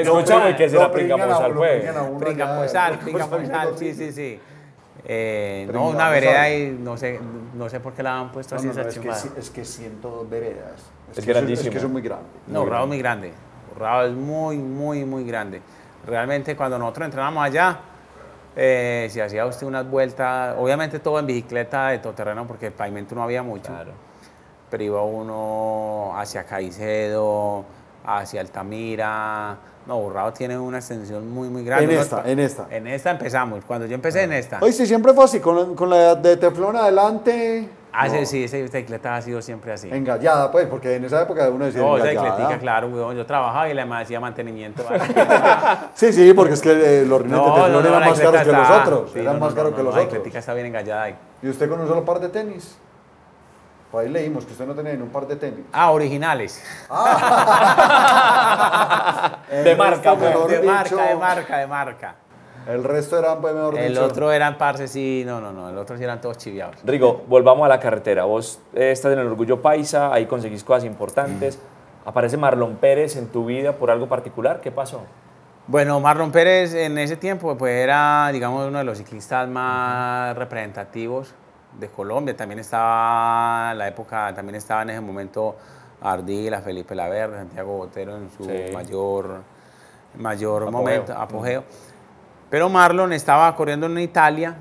Escúchame, ¿qué será Pringamosal, pues? Pringamosal, Pringamosal, sí, sí, sí. Eh, no, una vereda y no sé, no sé por qué la han puesto no, así no, no, esa chimada. Es que, es que ciento dos veredas. Es, es que grandísimo. Es que son muy grandes. No, Urrao es muy grande. Urrao es muy, muy, muy grande. Realmente cuando nosotros entrábamos allá, eh, si hacía usted unas vueltas, obviamente todo en bicicleta de todoterreno porque el pavimento no había mucho. Claro. Pero iba uno hacia Caicedo, hacia Altamira. No, Urrao tiene una extensión muy, muy grande. En esta, ¿no? en esta. En esta empezamos, cuando yo empecé ah. en esta. Oye, sí, siempre fue así, con, con la de teflón adelante. Ah, no. sí, sí, esa bicicleta ha sido siempre así. Engallada, pues, porque en esa época uno decía no, engallada. Esa bicicleta, claro, weón, yo trabajaba y la demás hacía mantenimiento. sí, sí, porque es que los rinetes no, de teflón no, no, eran más caros que los otros. Sí, eran no, más no, caros no, que no, los la otros. La bicicleta está bien engallada ahí. ¿Y usted con un solo par de tenis? Ahí leímos que usted no tenía ni un par de tenis. Ah, originales. Ah. de marca, pues, de dicho, marca, de marca, de marca. El resto eran, pues, mejor dicho. El otro eran parce, sí, no, no, no, el otro sí eran todos chiviados. Rigo, volvamos a la carretera. Vos eh, estás en el Orgullo Paisa, ahí conseguís cosas importantes. Mm. Aparece Marlon Pérez en tu vida por algo particular, ¿qué pasó? Bueno, Marlon Pérez en ese tiempo pues era, digamos, uno de los ciclistas más representativos de Colombia. También estaba la época, también estaba en ese momento Ardila, Felipe Laverde, Santiago Botero en su sí. mayor, mayor apogeo. momento, apogeo. Pero Marlon estaba corriendo en Italia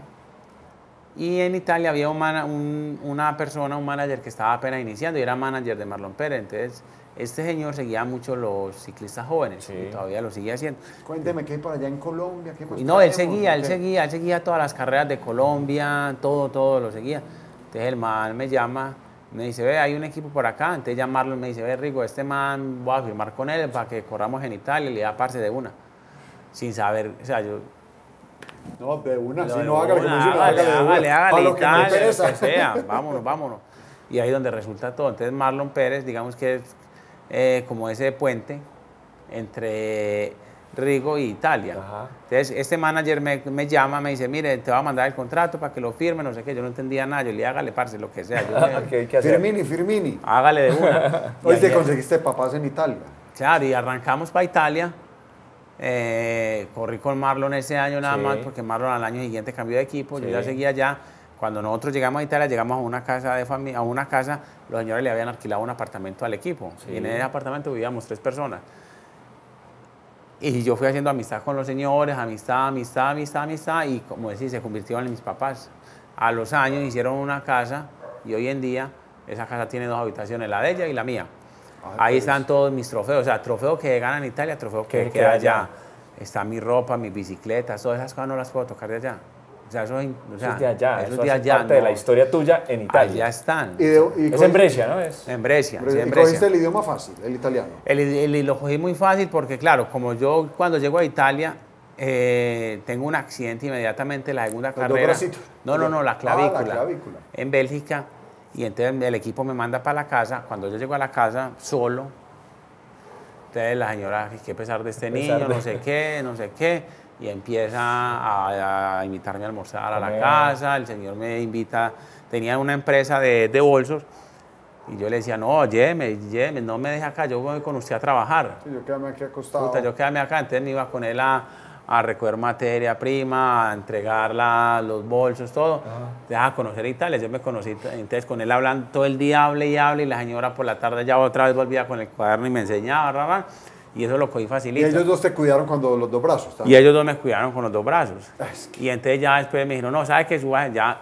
y en Italia había un, un, una persona, un manager que estaba apenas iniciando y era manager de Marlon Pérez. Entonces, este señor seguía mucho los ciclistas jóvenes, sí. y todavía lo sigue haciendo. Cuénteme qué hay para allá en Colombia. ¿Qué más y no, tenemos? él seguía, él seguía, él seguía todas las carreras de Colombia, todo, todo lo seguía. Entonces el man me llama, me dice, ve, hay un equipo por acá. Entonces ya Marlon me dice, ve, Rigo, este man voy a firmar con él para que corramos en Italia y le da parce de una. Sin saber, o sea, yo... No, de una, si no haga lo que me dice, hágale, hágale, hágale, lo que me interesa. Lo que sea, vámonos, vámonos. Y ahí es donde resulta todo. Entonces Marlon Pérez, digamos que es Eh, como ese puente entre Rigo y Italia. Ajá. Entonces, este manager me, me llama, me dice, mire, te voy a mandar el contrato para que lo firme, no sé qué, yo no entendía nada, yo le dije, hágale, parce, lo que sea. Yo, okay, ¿qué hacer? Firmini, Firmini. Hágale de una. Hoy te conseguiste papás en Italia. Claro, y arrancamos para Italia, eh, corrí con Marlon ese año nada sí. más, porque Marlon al año siguiente cambió de equipo, sí. yo ya seguía allá. Cuando nosotros llegamos a Italia, llegamos a una casa de familia, a una casa, los señores le habían alquilado un apartamento al equipo. Sí. Y en ese apartamento vivíamos tres personas. Y yo fui haciendo amistad con los señores, amistad, amistad, amistad, amistad. Y como decís, se convirtieron en mis papás. A los años hicieron una casa y hoy en día esa casa tiene dos habitaciones, la de ella y la mía. Ay, Ahí pues. están todos mis trofeos, o sea, trofeos que ganan en Italia, trofeos que quedan queda allá. allá. Está mi ropa, mis bicicletas, todas esas cosas no las puedo tocar de allá. O sea, eso, o sea, eso es de allá, eso es de allá, parte no. de la historia tuya en Italia. Allá están. Y de, y es en Brescia, ¿no? Es... En Brescia. Brescia. Sí, en Brescia. ¿Y cogiste el idioma fácil, el italiano? El, el, el, lo cogí muy fácil porque, claro, como yo cuando llego a Italia, eh, tengo un accidente inmediatamente en la segunda carrera. No, no, no, la clavícula. Ah, la clavícula. En Bélgica. Y entonces el equipo me manda para la casa. Cuando yo llego a la casa, solo, entonces la señora, qué pesar de este qué niño, de... no sé qué, no sé qué. Y empieza a, a invitarme a almorzar a la casa, el señor me invita, tenía una empresa de, de bolsos, y yo le decía, no, lléveme, lléveme, no me deje acá, yo voy con usted a trabajar. Sí, yo quedame aquí acostado. Puta, yo quedame acá, entonces me iba con él a, a recoger materia prima, a entregar la, los bolsos, todo. Deja a conocer Italia, yo me conocí, entonces con él hablando todo el día, hablé y hablé, y la señora por la tarde ya otra vez volvía con el cuaderno y me enseñaba, ra, ra. Y eso lo cogí facilito. Y ellos dos te cuidaron con los dos brazos. ¿También? Y ellos dos me cuidaron con los dos brazos. Es que... Y entonces ya después me dijeron, no, ¿sabes qué? Suba, ya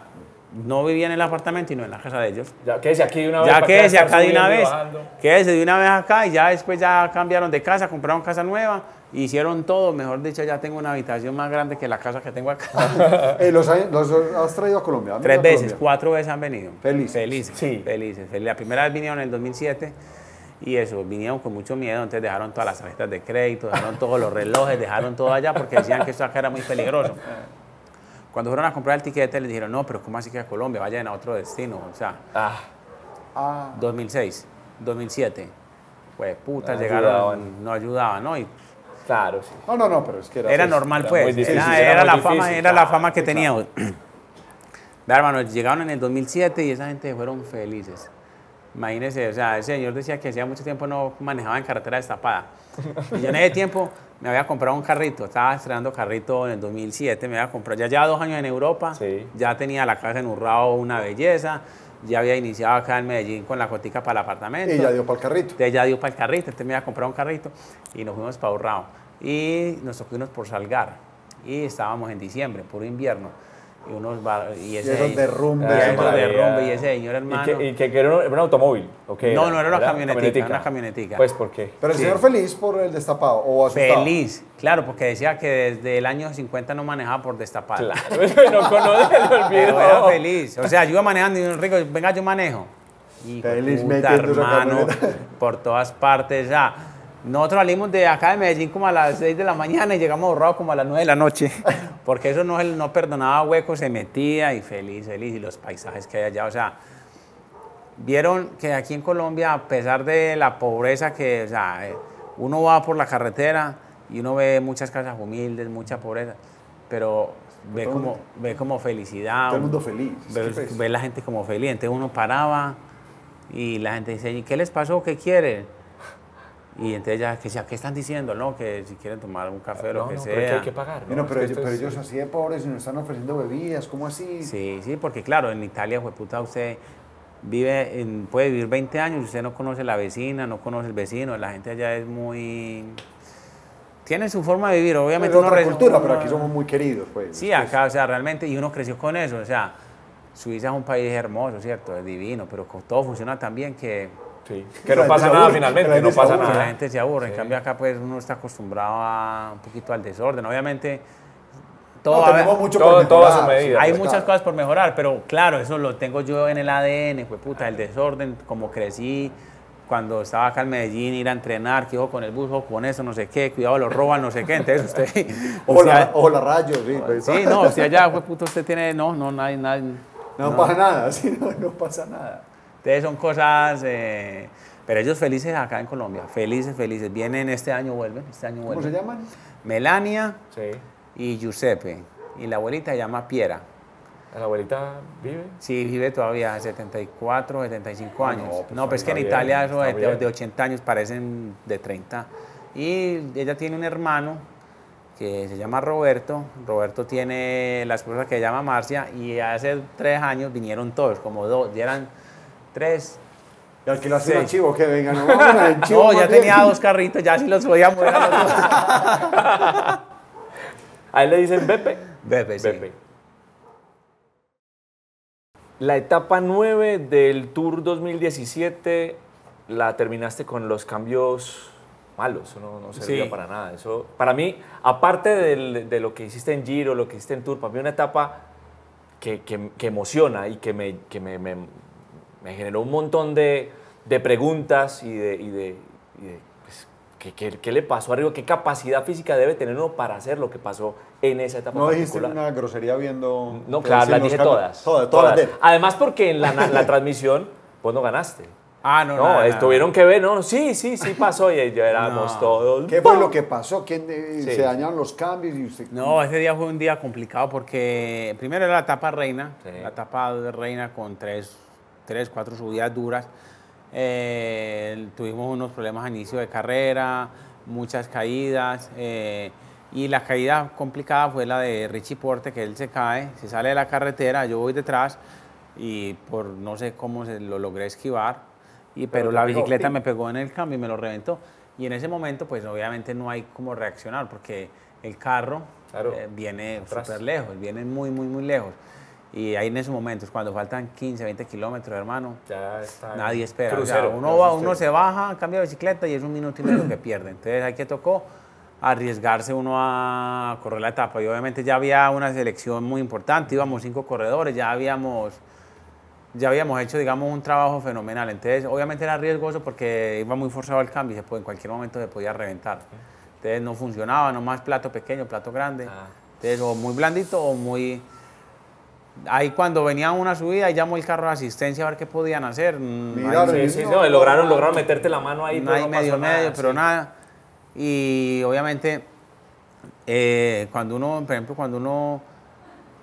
no vivía en el apartamento, sino en la casa de ellos. Ya quédese aquí de una vez. Ya quédese acá de una vez. Quédese de una vez acá y ya después ya cambiaron de casa, compraron casa nueva, hicieron todo. Mejor dicho, ya tengo una habitación más grande que la casa que tengo acá. eh, ¿los, hay, ¿Los has traído a Colombia? ¿Han Tres a veces, Colombia? cuatro veces han venido. Felices. Felices, sí. Felices. La primera vez vinieron en el dos mil siete. Y eso, vinieron con mucho miedo, entonces dejaron todas las tarjetas de crédito, dejaron todos los relojes, dejaron todo allá porque decían que eso acá era muy peligroso. Cuando fueron a comprar el tiquete les dijeron, no, pero ¿cómo así que a Colombia? Vayan a otro destino, o sea, ah, ah. dos mil seis, dos mil siete, pues putas, no llegaron, ayudaban. no ayudaban, ¿no? Y, claro, sí. No, no, no, pero es que era... Era pues, normal, era pues, muy difícil, era, era, era, la, difícil, fama, era claro, la fama que teníamos. Claro. Da, hermano, llegaron en el dos mil siete y esa gente fueron felices. Imagínense, o sea, ese señor decía que hacía mucho tiempo no manejaba en carretera destapada. Y yo en ese tiempo me había comprado un carrito, estaba estrenando carrito en el dos mil siete, me había comprado, ya llevaba dos años en Europa, sí. ya tenía la casa en Urrao, una belleza, ya había iniciado acá en Medellín con la cotica para el apartamento. Y ya dio para el carrito. Entonces ya dio para el carrito, entonces me había comprado un carrito y nos fuimos para Urrao. Y nos fuimos por Salgar y estábamos en diciembre, puro invierno. y unos bar, y ese y esos derrumbes, y esos derrumbes y ese señor hermano. ¿Y que, y que, que era, un, era un automóvil? Okay, no, no, era una era camionetica, camionetica, una camionetica. Pues, ¿por qué? Pero el sí. señor feliz por el destapado o asustado. Feliz, claro, porque decía que desde el año cincuenta no manejaba por destapado. Claro, no conoce el olvido. Era feliz, o sea, yo iba manejando y un rico, venga, yo manejo. Y feliz puta, hermano, por todas partes, ya. Nosotros salimos de acá de Medellín como a las seis de la mañana y llegamos a Urrao como a las nueve de la noche, porque eso no, no perdonaba huecos, se metía y feliz, feliz, y los paisajes que hay allá, o sea, vieron que aquí en Colombia, a pesar de la pobreza que, o sea, uno va por la carretera y uno ve muchas casas humildes, mucha pobreza, pero ve como, ve como felicidad. Todo el mundo feliz. Ve, ve la gente como feliz, entonces uno paraba y la gente dice, ¿y qué les pasó? ¿Qué quieren? Y entonces ya, que, ¿qué están diciendo? No, que si quieren tomar un café o no, lo que no, sea. Pero es que hay que pagar, ¿no? No, pero, es que ellos, pero es... ellos así de pobres y nos están ofreciendo bebidas, ¿cómo así? Sí, sí, porque claro, en Italia, jueputa, usted vive en, puede vivir veinte años, usted no conoce la vecina, no conoce el vecino, la gente allá es muy... Tiene su forma de vivir, obviamente. Es otra cultura, uno... pero aquí somos muy queridos, pues. Sí, después. Acá, o sea, realmente, y uno creció con eso, o sea, Suiza es un país hermoso, ¿cierto? Es divino, pero todo funciona tan bien que... Sí. Que no pasa nada finalmente, que no pasa nada. La gente se aburre, sí. En cambio acá pues uno está acostumbrado a un poquito al desorden, obviamente todo, no, tenemos mucho todo, por todo a su medida. Hay pues, muchas claro. cosas por mejorar, pero claro, eso lo tengo yo en el A D N, fue puta, el desorden, como crecí cuando estaba acá en Medellín, ir a entrenar, que ojo con el bus, ojo con eso, no sé qué, cuidado, lo roban, no sé qué, entonces usted... o, o sea, la, la rayo, sí. Pues. Sí, no, si allá fue puta, usted tiene, no, no, nadie, nadie... No, no pasa nada, sí, no, no pasa nada. Entonces son cosas, eh, pero ellos felices acá en Colombia, felices, felices. Vienen este año, vuelven, este año vuelven. ¿Cómo se llaman? Melania sí. y Giuseppe. Y la abuelita se llama Piera. ¿La abuelita vive? Sí, vive todavía, setenta y cuatro, setenta y cinco años. No, pues, no, pues que en bien, Italia eso es de, de ochenta años parecen de treinta. Y ella tiene un hermano que se llama Roberto. Roberto tiene la esposa que se llama Marcia y hace tres años vinieron todos, como dos, ya eran... Tres. Y al que lo hace el chivo, que venga, no, no ya tenía bien. Dos carritos, ya sí los podía mover a los dos. A él le dicen Bepe. Bepe, sí. Bepe. La etapa nueve del Tour dos mil diecisiete la terminaste con los cambios malos, eso no, no servía sí. para nada. Eso, para mí, aparte del, de lo que hiciste en Giro, lo que hiciste en Tour, para mí una etapa que, que, que emociona y que me... Que me, me me generó un montón de, de preguntas y de, y de, y de pues, ¿qué, qué, ¿qué le pasó a Rigo? ¿Qué capacidad física debe tener uno para hacer lo que pasó en esa etapa particular? No dijiste una grosería viendo... No, claro, las dije todas. Todas, todas. todas. Además porque en la, la transmisión vos no ganaste. Ah, no, no. No, nada, tuvieron nada. Que ver, ¿no? Sí, sí, sí pasó y ya éramos no. todos. ¿Qué ¡pum! Fue lo que pasó? ¿Quién, eh, sí. ¿Se dañaron los cambios? Y usted... No, ese día fue un día complicado porque primero era la etapa reina, sí. la etapa de reina con tres... tres, cuatro subidas duras, eh, tuvimos unos problemas a inicio de carrera, muchas caídas, eh, y la caída complicada fue la de Richie Porte, que él se cae, se sale de la carretera, yo voy detrás, y por no sé cómo se lo logré esquivar, y, pero, pero la bicicleta pegó, me pegó en el cambio y me lo reventó, y en ese momento, pues obviamente no hay cómo reaccionar, porque el carro claro, eh, viene súper lejos, viene muy, muy, muy lejos. Y ahí en esos momentos, cuando faltan quince, veinte kilómetros, hermano, ya está nadie espera. Crucero, o sea, uno, va, uno se baja, cambia de bicicleta y es un minuto y medio que pierde. Entonces, ahí que tocó arriesgarse uno a correr la etapa. Y obviamente ya había una selección muy importante, íbamos cinco corredores, ya habíamos, ya habíamos hecho, digamos, un trabajo fenomenal. Entonces, obviamente era riesgoso porque iba muy forzado el cambio y se puede, en cualquier momento se podía reventar. Entonces, no funcionaba, nomás plato pequeño, plato grande. Entonces, o muy blandito o muy... Ahí cuando venía una subida, llamó el carro de asistencia a ver qué podían hacer. Mira, ahí, sí, sí, no, lograron, lograron meterte la mano ahí. No hay medio medio, pero sí. nada. Y obviamente, eh, cuando uno, por ejemplo, cuando uno,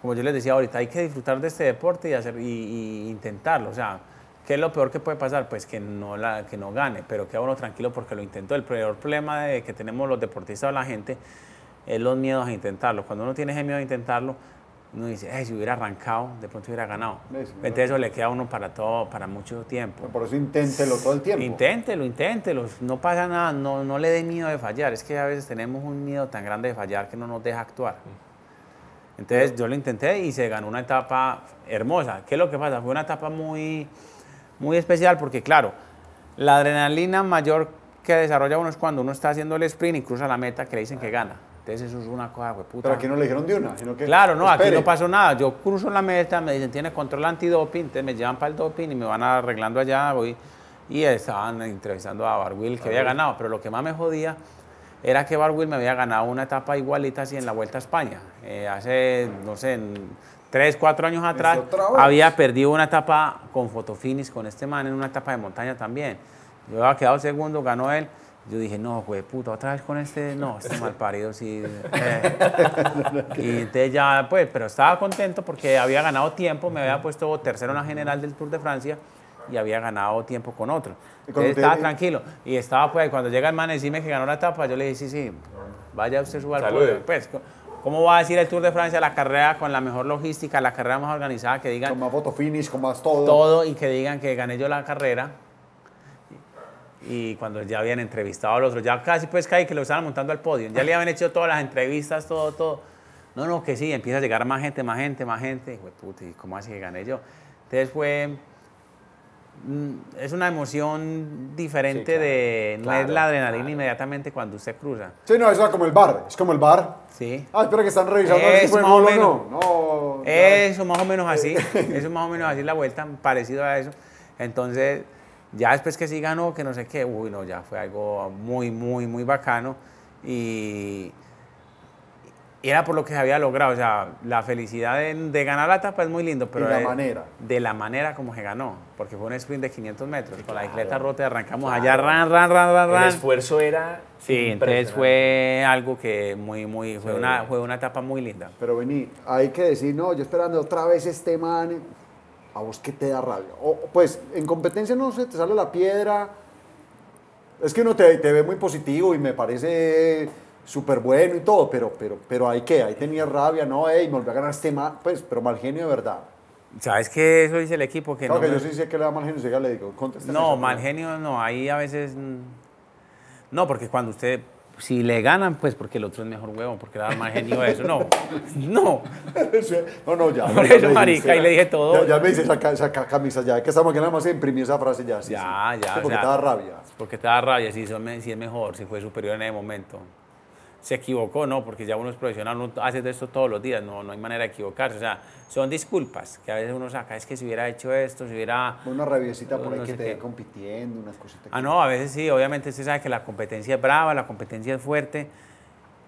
como yo les decía ahorita, hay que disfrutar de este deporte y, hacer, y, y intentarlo. O sea, ¿qué es lo peor que puede pasar? Pues que no, la, que no gane, pero queda uno tranquilo porque lo intentó. El peor problema de que tenemos los deportistas o la gente es los miedos a intentarlo. Cuando uno tiene ese miedo a intentarlo, uno dice, si hubiera arrancado, de pronto hubiera ganado. Sí, entonces eso le queda a uno para todo, para mucho tiempo. Pero por eso inténtelo todo el tiempo. Inténtelo, inténtelo. No pasa nada, no, no le dé miedo de fallar. Es que a veces tenemos un miedo tan grande de fallar que no nos deja actuar. Entonces yo lo intenté y se ganó una etapa hermosa. ¿Qué es lo que pasa? Fue una etapa muy, muy especial porque, claro, la adrenalina mayor que desarrolla uno es cuando uno está haciendo el sprint y cruza la meta que le dicen que gana. Entonces eso es una cosa, güey, puta. Pero aquí no le dijeron de una, sino que... Claro, no, espere. Aquí no pasó nada. Yo cruzo la meta, me dicen, tiene control antidoping, entonces me llevan para el doping y me van arreglando allá, voy... Y estaban entrevistando a Barwill, que había ganado. Pero lo que más me jodía era que Barwill me había ganado una etapa igualita así en la Vuelta a España. Eh, hace, no sé, tres, cuatro años atrás, había perdido una etapa con fotofinis con este man en una etapa de montaña también. Yo había quedado segundo, ganó él. Yo dije, no, güey, puta, otra vez con este, no, este mal parido, sí. Eh. Y entonces ya, pues, pero estaba contento porque había ganado tiempo, me había puesto tercero en la general del Tour de Francia y había ganado tiempo con otro. Entonces estaba te... tranquilo. Y estaba, pues, cuando llega el man encima que ganó la etapa, yo le dije, sí, sí, vaya usted su barco. Pues, ¿cómo va a decir el Tour de Francia la carrera con la mejor logística, la carrera más organizada, que digan... Con más fotofinish, con más todo. Todo, y que digan que gané yo la carrera. Y cuando ya habían entrevistado al otro, ya casi pues Sky, que lo estaban montando al podio, ya le habían hecho todas las entrevistas, todo, todo. No, no, que sí, empieza a llegar más gente, más gente, más gente. Y, puta, ¿y cómo así que gané yo? Entonces fue... Es una emoción diferente, sí, claro, de... Claro, no es la adrenalina, claro, inmediatamente cuando usted cruza. Sí, no, eso es como el bar. Es como el bar. Sí. Ah, espera que están revisando. Es más o menos. No, eso, más o menos así. Eso, más o menos así la vuelta, parecido a eso. Entonces, ya después que sí ganó, que no sé qué, uy, no, ya fue algo muy, muy, muy bacano. Y... era por lo que se había logrado, o sea, la felicidad de, de ganar la etapa es muy lindo, pero la de, manera. de la manera como se ganó, porque fue un sprint de quinientos metros, sí, con, claro, la bicicleta rota arrancamos, claro, allá, ran, ran, ran, ran, ran. El esfuerzo era... Sí, entonces fue algo que muy, muy, fue, sí, una, fue una etapa muy linda. Pero vení, hay que decir, no, yo esperando otra vez este man, ¿a vos qué te da rabia? O, pues, en competencia no se te sale la piedra, es que uno te, te ve muy positivo y me parece... súper bueno y todo, pero, pero, pero ahí qué, ahí tenía rabia, no, ey, me volví a ganar este mal, pues, pero mal genio de verdad. ¿Sabes qué? Eso dice el equipo que claro, no... Claro, que me... yo sí sé que le da mal genio, llega, le digo, contesta. No, mal genio no, ahí a veces... No, porque cuando usted, si le ganan, pues porque el otro es mejor huevo, porque le da mal genio eso, no, no. No, no, ya. Por eso, marica, y le dije todo. Ya, ya me dice, saca, saca camisa ya, que estamos ganando más, imprimí esa frase ya. Sí, ya, sí, ya. Sí, porque o sea, te da rabia. Porque te da rabia, si, son, si es mejor, si fue superior en ese momento. Se equivocó, ¿no? Porque ya uno es profesional, uno hace de esto todos los días, no, no hay manera de equivocarse. O sea, son disculpas que a veces uno saca, es que si hubiera hecho esto, si hubiera... Una rabiecita por ahí que te ve compitiendo, unas cositas. Ah, no, a veces sí, obviamente usted sabe que la competencia es brava, la competencia es fuerte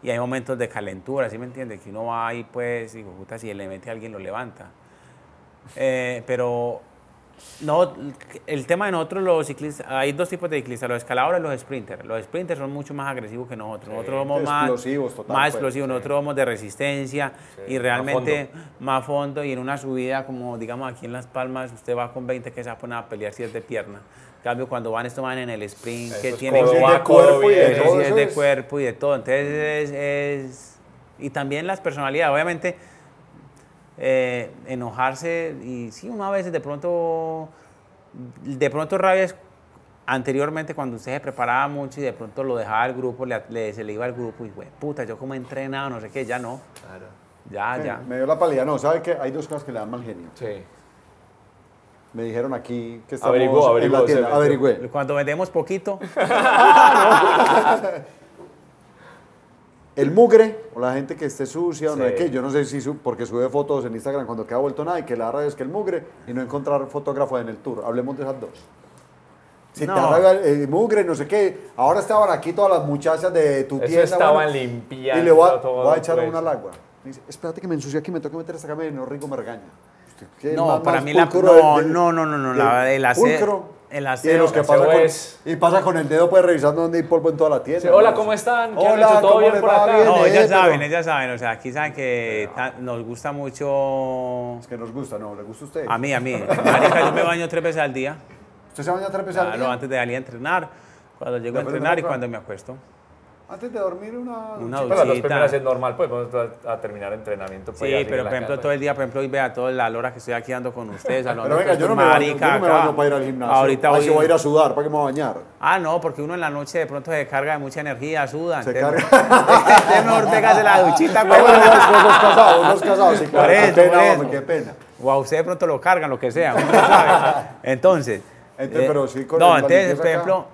y hay momentos de calentura, ¿sí me entiende? Que uno va ahí, pues, y puta, si le mete a alguien lo levanta. Eh, pero, no, el tema de nosotros los ciclistas, hay dos tipos de ciclistas, los escaladores y los sprinters. Los sprinters son mucho más agresivos que nosotros. Nosotros somos más explosivos, total, más explosivos, pues, nosotros sí. somos de resistencia sí, y realmente más fondo. más fondo. Y en una subida, como digamos aquí en Las Palmas, usted va con veinte que se va a poner a pelear si es de pierna. En cambio, cuando van estos van en el sprint, eso que tienen cuerpo y de todo. Es de cuerpo y de todo. Entonces, mm. es, es. Y también las personalidades, obviamente. Eh, enojarse y sí, una vez de pronto de pronto rabia es anteriormente cuando usted se preparaba mucho y de pronto lo dejaba al grupo, le, le, se le iba al grupo y güey, puta, yo como he entrenado, no sé qué, ya no, claro. ya, sí, ya. Me dio la palidad, no, ¿sabe qué? Hay dos cosas que le dan mal genio. Sí. Me dijeron aquí que estamos averiguo, averiguo, en la tienda, averigüe. Cuando vendemos poquito. El mugre, o la gente que esté sucia, o sí. no sé qué, yo no sé si, su, porque sube fotos en Instagram cuando queda vuelto nada, y que la rabia es que el mugre, y no encontrar fotógrafo en el tour. Hablemos de esas dos. Si no. te arraba el mugre, no sé qué, ahora estaban aquí todas las muchachas de tu Eso tienda. estaban bueno, limpiando. Y le voy a, voy a echar una al agua. Me dice, espérate que me ensucia aquí, me toca meter esta camisa, y no Rigo me regaña. No, para mí la... No, del, no, no, no, no, la, el acero. El acero, y, los que pasa es. Con, y pasa con el dedo pues revisando donde hay polvo en toda la tienda. Sí, hola, ¿cómo están? ¿Qué hola, han hecho? ¿Todo ¿cómo bien les por va acá? Bien, no, ellas eh, saben, pero... ellas saben. O sea, aquí saben que no. nos gusta mucho... Es que nos gusta, ¿no? ¿Le gusta a usted? A mí, a mí. Marica, yo me baño tres veces al día. ¿Usted se baña tres veces claro, al día? Claro, antes de salir a entrenar, cuando llego a entrenar y cuando me acuesto. Antes de dormir una, una duchita. Pero las dos primeras es normal, pues vamos a, a terminar el entrenamiento. Pues, sí, pero por ejemplo casa, todo el día, por ejemplo, hoy vea toda la hora que estoy aquí ando con ustedes. Pero venga, yo no, me baño, yo no me baño para ir al gimnasio. Ahorita voy, voy a ir a sudar, ¿para qué me voy a bañar? Ah, no, porque uno en la noche de pronto se descarga de mucha energía, suda. Se entonces, carga. Usted no pégase la duchita. No, no, no, dos casados, dos casados. Sí, claro. Eso, qué pena. O a usted de pronto lo cargan, lo que sea. Uno no sabe. Entonces. Entonces eh, pero sí con no, entonces, por ejemplo...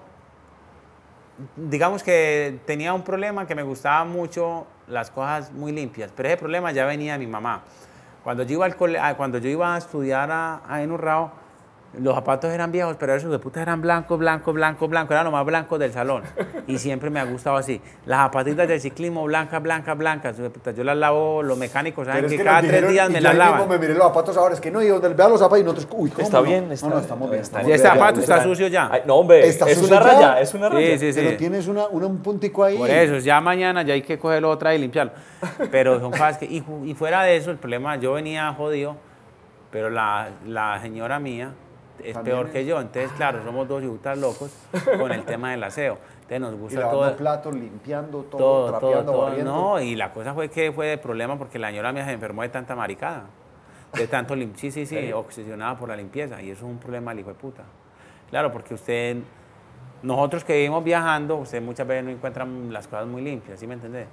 digamos que tenía un problema que me gustaba mucho las cosas muy limpias, pero ese problema ya venía de mi mamá. Cuando yo iba, al cole, cuando yo iba a estudiar a, a en Urrao, los zapatos eran viejos, pero esos de puta eran blancos, blancos, blancos, blancos, eran los más blancos del salón. Y siempre me ha gustado así. Las zapatitas del ciclismo, blancas, blancas, blancas. Yo las lavo, los mecánicos saben que, que cada dijeron, tres días me las lavan. Me miré los zapatos ahora, es que no, y donde vean los zapatos y nosotros, uy, ¿cómo? Está bien, está, no, no, estamos bien. Está, estamos este bien, zapato ya, está, está sucio ya. Ay, no, hombre, está es una raya, ya. es una raya. Sí, sí, sí. Pero tienes una, una, un puntico ahí. Por eso, ya mañana ya hay que cogerlo otra y limpiarlo. Pero son cosas que, y, y fuera de eso, el problema, yo venía jodido, pero la, la señora mía, es peor es? que yo, entonces claro, somos dos yutas locos con el tema del aseo. Entonces nos gusta y todo. Los platos, limpiando, todo, todo trapeando, todo, todo. No, y la cosa fue que fue de problema porque la señora mía se enfermó de tanta maricada, de tanto lim... sí, sí, sí, sí, obsesionada por la limpieza, y eso es un problema al hijo de puta. Claro, porque usted, nosotros que vivimos viajando, usted muchas veces no encuentra las cosas muy limpias, ¿sí me entendés?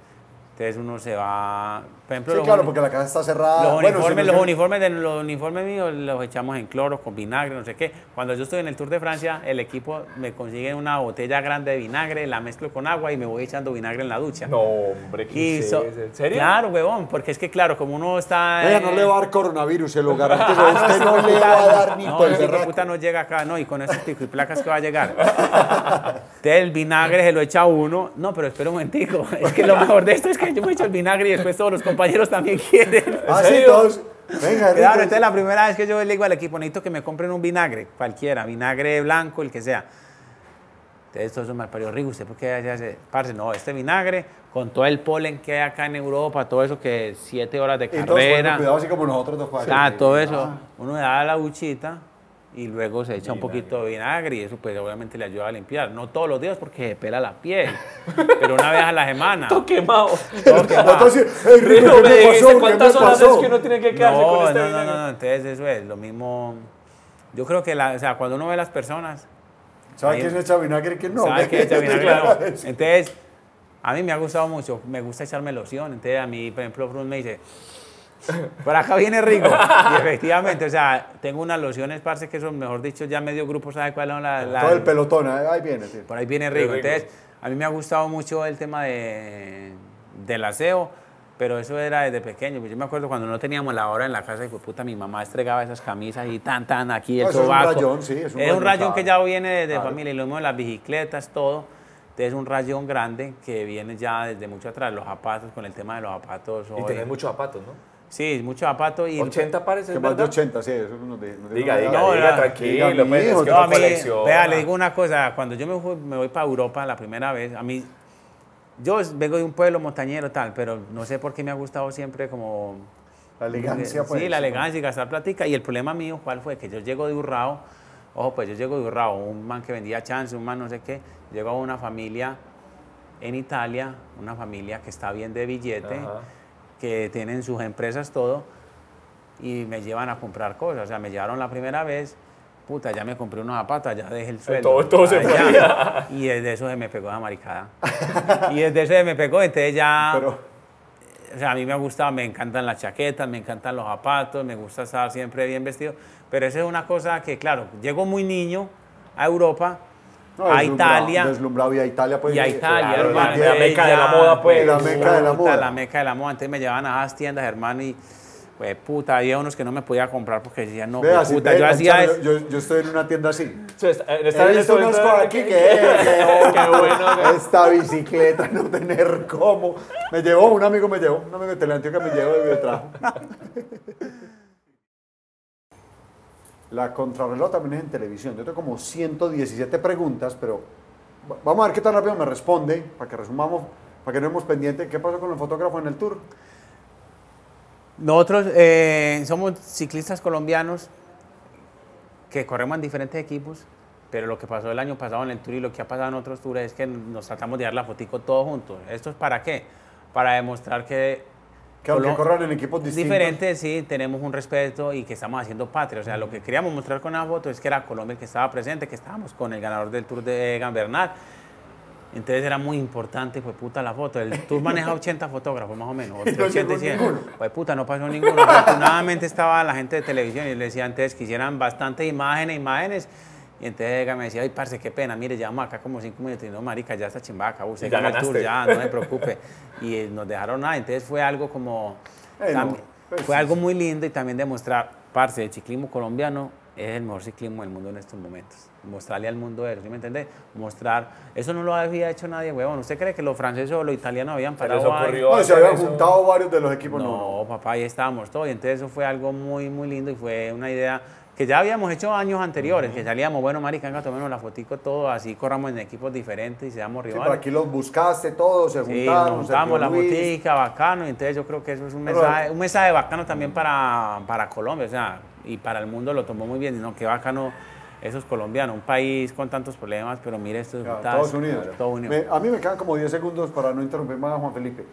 Entonces uno se va, por ejemplo, sí, los, claro, porque la casa está cerrada. Los, bueno, uniformes, si no, los, uniformes de, los uniformes míos los echamos en cloro, con vinagre, no sé qué. Cuando yo estoy en el Tour de Francia, el equipo me consigue una botella grande de vinagre, la mezclo con agua y me voy echando vinagre en la ducha. No, hombre, ¿qué so, ¿en serio? Claro, huevón, porque es que claro, como uno está... Ella eh, no le va a dar coronavirus, se lo garantizo, usted no le va a dar ni por el rato. Puta no llega acá, no, y con esos ticos y placas que va a llegar. Entonces el vinagre se lo echa uno, no, pero espera un momentico, es que lo mejor de esto es que yo me he hecho el vinagre y después todos los compañeros también quieren. Ah, sí, todos. Venga, claro, entonces la primera vez que yo le digo al equipo, necesito que me compren un vinagre, cualquiera, vinagre blanco, el que sea. Entonces todos son mal paridos, Rigo, ¿usted por qué hace? Parce, no, este vinagre, con todo el polen que hay acá en Europa, todo eso que es siete horas de carrera. Y todos fueron cuidados así como nosotros dos cuadros. Ah, todo eso. Ah. Uno le da la buchita y luego se echa vinagre. un poquito de vinagre y eso pues obviamente le ayuda a limpiar. No todos los días porque se pela la piel, pero una vez a la semana. Todo quemado. Todo quemado. ¿Cuántas horas es que uno tiene que quedarse no, con este no, vinagre? No, no, no, entonces eso es lo mismo. Yo creo que la, o sea, cuando uno ve a las personas... ¿Sabe quién echa vinagre y quién no? ¿Sabe quién echa vinagre? Claro. Entonces, a mí me ha gustado mucho, me gusta echarme loción. Entonces a mí, por ejemplo, Brun me dice... Por acá viene Rigo. Y efectivamente, o sea, tengo unas lociones, parce, que son, mejor dicho, ya medio grupo sabe cuál es la, la... Todo el pelotón, ahí viene. Sí. Por ahí viene Rigo. Entonces, a mí me ha gustado mucho el tema de, del aseo, pero eso era desde pequeño. Yo me acuerdo cuando no teníamos la hora en la casa, y pues, puta, mi mamá estregaba esas camisas y tan, tan, aquí el no, sobaco. Es un rayón, sí. Es un, es rayón, un rayón que ya viene de, de claro. familia, y lo mismo de las bicicletas, todo. Entonces, un rayón grande que viene ya desde mucho atrás. Los zapatos, con el tema de los zapatos. Y tenés muchos zapatos, ¿no? Sí, mucho zapato y... ¿ochenta pares es verdad? ochenta, sí, eso uno de... Diga, diga, no, diga, tranquilo, diga, me, es que no, mí, vea, le digo una cosa, cuando yo me voy, me voy para Europa la primera vez, a mí, yo vengo de un pueblo montañero tal, pero no sé por qué me ha gustado siempre como... La elegancia, pues. Sí, la elegancia y gastar platica, y el problema mío, ¿cuál fue? Que yo llego de Urrao, ojo, pues yo llego de Urrao, un man que vendía chance, un man no sé qué, llego a una familia en Italia, una familia que está bien de billete, ajá, que tienen sus empresas, todo, y me llevan a comprar cosas. O sea, me llevaron la primera vez, puta, ya me compré unos zapatos, ya dejé el sueldo. Todo, todo se podía. Y desde eso se me pegó la maricada. Y desde eso se me pegó, entonces ya... Pero... O sea, a mí me gusta, me encantan las chaquetas, me encantan los zapatos, me gusta estar siempre bien vestido. Pero esa es una cosa que, claro, llego muy niño a Europa, no, a Italia. Deslumbrado, y a Italia, pues. Y a Italia, claro, hermano. La, la meca de la moda, pues. La meca puta, de la moda. La meca de la moda. Entonces me llevaban a esas tiendas, hermano, y, pues, puta, había unos que no me podía comprar porque decían, no, Vea, puta, si te, yo hacía eso. Yo, yo estoy en una tienda así. So, está, está He visto unos por aquí que, que, que, que bueno. Esta bicicleta, no tener cómo. Me llevó, un amigo me llevó, un amigo de Teleantioquia me llevó y me trajo. La contrarreloj también es en televisión. Yo tengo como ciento diecisiete preguntas, pero vamos a ver qué tan rápido me responde, para que resumamos, para que no estemos pendientes. ¿Qué pasó con el fotógrafo en el Tour? Nosotros eh, somos ciclistas colombianos que corremos en diferentes equipos Pero lo que pasó el año pasado en el Tour y lo que ha pasado en otros Tours es que nos tratamos de dar la fotico todos juntos. ¿Esto es para qué? Para demostrar que... Que aunque corran en equipos distintos. Diferentes, sí, tenemos un respeto y que estamos haciendo patria. O sea, lo que queríamos mostrar con la foto es que era Colombia el que estaba presente, que estábamos con el ganador del Tour de Gambernal. Entonces era muy importante, fue puta, la foto. El Tour maneja ochenta fotógrafos, más o menos. ochenta, ochenta, cien. Fue puta, no pasó ninguno. Afortunadamente estaba la gente de televisión y le decía antes que hicieran bastantes imágenes, imágenes. Y entonces me decía, ay, parce, qué pena, mire, llevamos acá como cinco minutos. Y no, marica, ya está chimbaca, usted gana el Tour, ya, no se preocupe. Y nos dejaron nada. Entonces fue algo como... Hey, también, no, pues, fue sí, algo muy lindo y también demostrar, parce, el ciclismo colombiano es el mejor ciclismo del mundo en estos momentos. Mostrarle al mundo eso, ¿sí me entiendes? Mostrar, eso no lo había hecho nadie, huevón. ¿Usted cree que los franceses o los italianos habían parado? Eso ocurrió, no, se habían eso... juntado varios de los equipos. No, no, papá, ahí estábamos todos. Y entonces eso fue algo muy, muy lindo y fue una idea... que ya habíamos hecho años anteriores, uh-huh, que salíamos, bueno, marica, tomémonos la fotico todo, así corramos en equipos diferentes y seamos rivales. Sí, pero aquí los buscaste todos, se juntaron. Sí, nos juntamos la fotica, bacano, y entonces yo creo que eso es un mensaje, un mensaje bacano también uh-huh, para, para Colombia, o sea, y para el mundo lo tomó muy bien, no, qué bacano esos colombianos, un país con tantos problemas, pero mire estos claro, juntados. Todos unidos. Todo unido. me, a mí me quedan como diez segundos para no interrumpir más a Juan Felipe.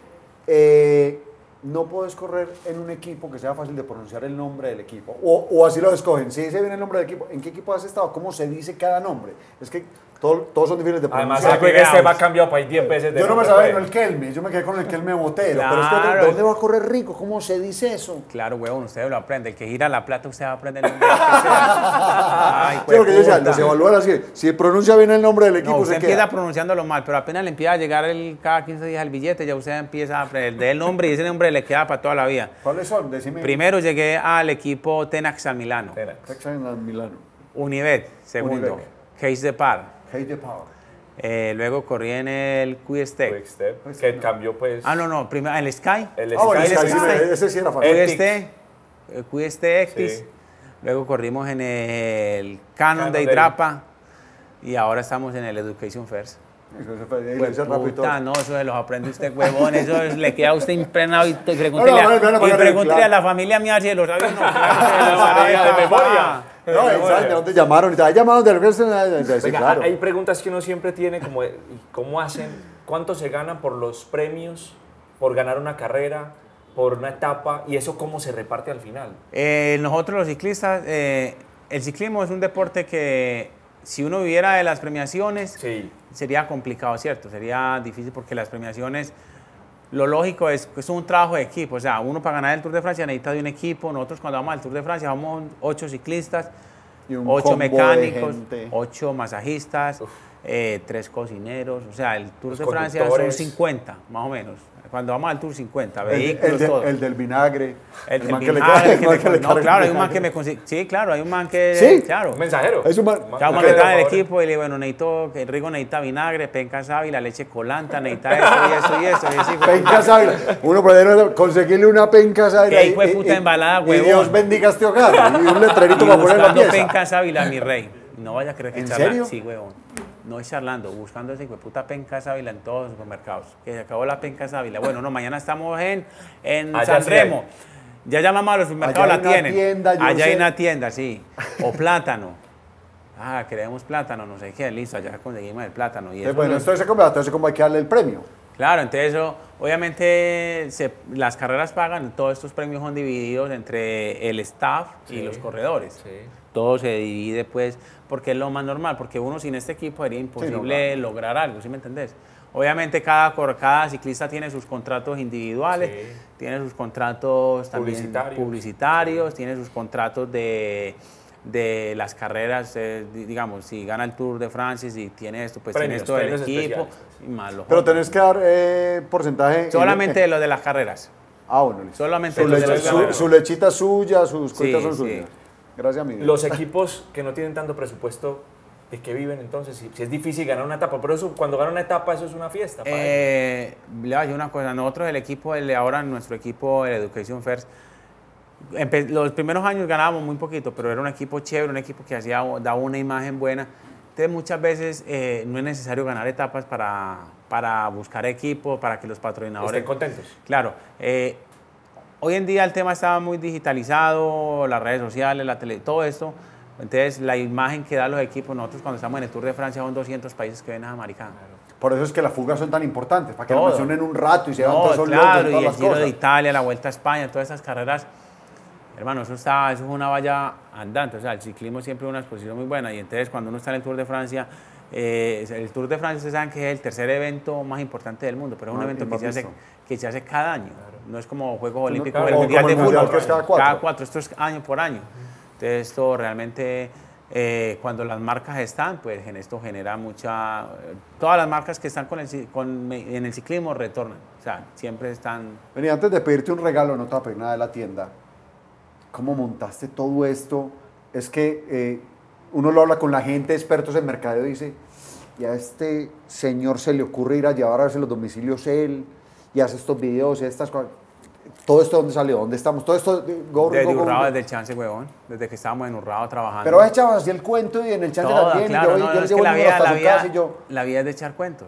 Eh... No puedes correr en un equipo que sea fácil de pronunciar el nombre del equipo. O, o así lo escogen. Si dice bien el nombre del equipo, ¿en qué equipo has estado? ¿Cómo se dice cada nombre? Es que todo, todos son difíciles de pronunciar. Además, que este va cambiado para ir diez veces. De yo no me sabía el Kelme. Yo me quedé con el Kelme Botero. Claro. Pero es que, ¿dónde va a correr Rigo? ¿Cómo se dice eso? Claro, huevón, usted lo aprende. El que gira la plata, usted va a aprender el nombre del que sea. Ay, pues, sí, que yo decía, les evaluar así. Si pronuncia bien el nombre del equipo, no, usted se empieza queda pronunciándolo mal, pero apenas le empieza a llegar el, cada quince días el billete, ya usted empieza a aprender el nombre y ese nombre le queda para toda la vida. ¿Cuáles son? Decime. Primero llegué al equipo Tenax Milano. Tenax Milano. Univet, segundo. Caicedo. Eh, luego corrí en el Q S T. Q S T. Que cambió pues... Ah, no, no. Primero, el Sky. El Sky. Oh, el Sky, el Sky. Sí, ese sí era fácil. Q S T X. Sí. Luego corrimos en el Canon, Canon de Hidrapa. Y ahora estamos en el Education First. Eso se puede, pues puta, no, eso se los aprende usted, huevón. Eso es, le queda a usted impregnado. Y pregúntele no, no, no, no, no, a la familia mía si se lo sabe. No, de memoria. No, exacto, no te llamaron. Te llamaron de regreso. Hay preguntas que uno siempre tiene, como ¿cómo hacen? ¿Cuánto se gana por los premios? ¿Por ganar una carrera? ¿Por una etapa? ¿Y eso cómo se reparte al final? Eh, nosotros los ciclistas, eh, el ciclismo es un deporte que... Si uno viviera de las premiaciones, sí, sería complicado, ¿cierto? Sería difícil porque las premiaciones, lo lógico es que es un trabajo de equipo. O sea, uno para ganar el Tour de Francia necesita de un equipo. Nosotros cuando vamos al Tour de Francia vamos ocho ciclistas, y un ocho mecánicos, ocho masajistas, eh, tres cocineros. O sea, el Tour Los de Francia son cincuenta, más o menos. Cuando vamos al Tour cincuenta, vehículos, el, de, todo. El del vinagre. El, el, el man vinagre, que le, que le, le no, claro, vinagre. Hay un man que me consigue. Sí, claro, hay un man que... Sí, claro. Un mensajero. Es un man, man, claro, man que está en el equipo y le digo, bueno, necesito, el Rigo necesita vinagre, penca sábila, leche colanta, necesita eso y eso y eso. Y eso penca sábila. Uno puede conseguirle una penca sábila. Qué hijo de puta embalada, huevón. Y Dios bendiga este hogar. Y un letrerito para poner la pieza. Penca sábila, mi rey. No vaya a creer que charla. Sí, huevón. No es charlando, buscando ese puta penca sábila en todos los supermercados. Que se acabó la penca sábila. Bueno, no, mañana estamos en, en San Remo. Ya llamamos a los supermercados, allá la tienen. Tienda, allá sé. Hay una tienda, sí. O plátano. Ah, queremos plátano, no sé qué, listo, allá conseguimos el plátano. Y eso bueno, no es... entonces, ¿cómo, entonces ¿cómo hay que darle el premio? Claro, entonces eso, obviamente se, las carreras pagan, todos estos premios son divididos entre el staff sí, y los corredores. Sí. Todo se divide, pues, porque es lo más normal, porque uno sin este equipo sería imposible sí, no, lograr algo, ¿sí me entendés? Obviamente cada, cada ciclista tiene sus contratos individuales, sí, tiene sus contratos también publicitarios, publicitarios sí, tiene sus contratos de, de las carreras, eh, digamos, si gana el Tour de Francia, si tiene esto, pues premios, tiene esto del equipo. Más los pero tenés que dar eh, porcentaje... Solamente en, en... lo de las carreras. Ah, bueno, listo. Solamente su, leche, de las su, su lechita suya, sus cuentas sí, son suyas. Sí. Gracias, amigo. Los equipos que no tienen tanto presupuesto, ¿de qué viven entonces? Si, si es difícil ganar una etapa, pero eso, cuando gana una etapa, eso es una fiesta. Para eh, le voy a decir una cosa, nosotros el equipo, el, ahora nuestro equipo, el Education First, los primeros años ganábamos muy poquito, pero era un equipo chévere, un equipo que hacía, daba una imagen buena. Entonces muchas veces eh, no es necesario ganar etapas para, para buscar equipo, para que los patrocinadores... Estén contentos. Claro. Eh, Hoy en día el tema estaba muy digitalizado, las redes sociales, la tele, todo esto. Entonces, la imagen que dan los equipos, nosotros cuando estamos en el Tour de Francia, son doscientos países que ven a Maricá. Por eso es que las fugas son tan importantes, para que lo mencionen un rato y se no, van todos claro, locos, y el Giro cosas. de Italia, la Vuelta a España, todas esas carreras. Hermano, eso, está, eso es una valla andante. O sea, el ciclismo siempre es una exposición muy buena. Y entonces, cuando uno está en el Tour de Francia, eh, el Tour de Francia, ustedes saben que es el tercer evento más importante del mundo, pero es un no, evento que se, hace, que se hace cada año. Claro. No es como Juegos Olímpicos no, claro, o el Mundial de Fútbol. Es cada, cuatro. cada cuatro. Esto es año por año. Entonces, esto realmente, eh, cuando las marcas están, pues en esto genera mucha... Eh, todas las marcas que están con el, con, en el ciclismo retornan. O sea, siempre están... Vení, antes de pedirte un regalo, no te voy a pedir nada de la tienda. ¿Cómo montaste todo esto? Es que eh, uno lo habla con la gente, expertos en mercadeo, y dice, y a este señor se le ocurre ir a llevar a veces los domicilios él, y hace estos videos, y estas cosas. ¿Todo esto dónde salió? ¿Dónde estamos? Todo esto... Go, desde go, Urrao, go, desde el Chance, huevón. Desde que estábamos en Urrao trabajando. Pero echabas así el cuento y en el Chance también. Claro, yo, no, yo no, es que la vida, la, vida, yo... la vida es de echar cuentos.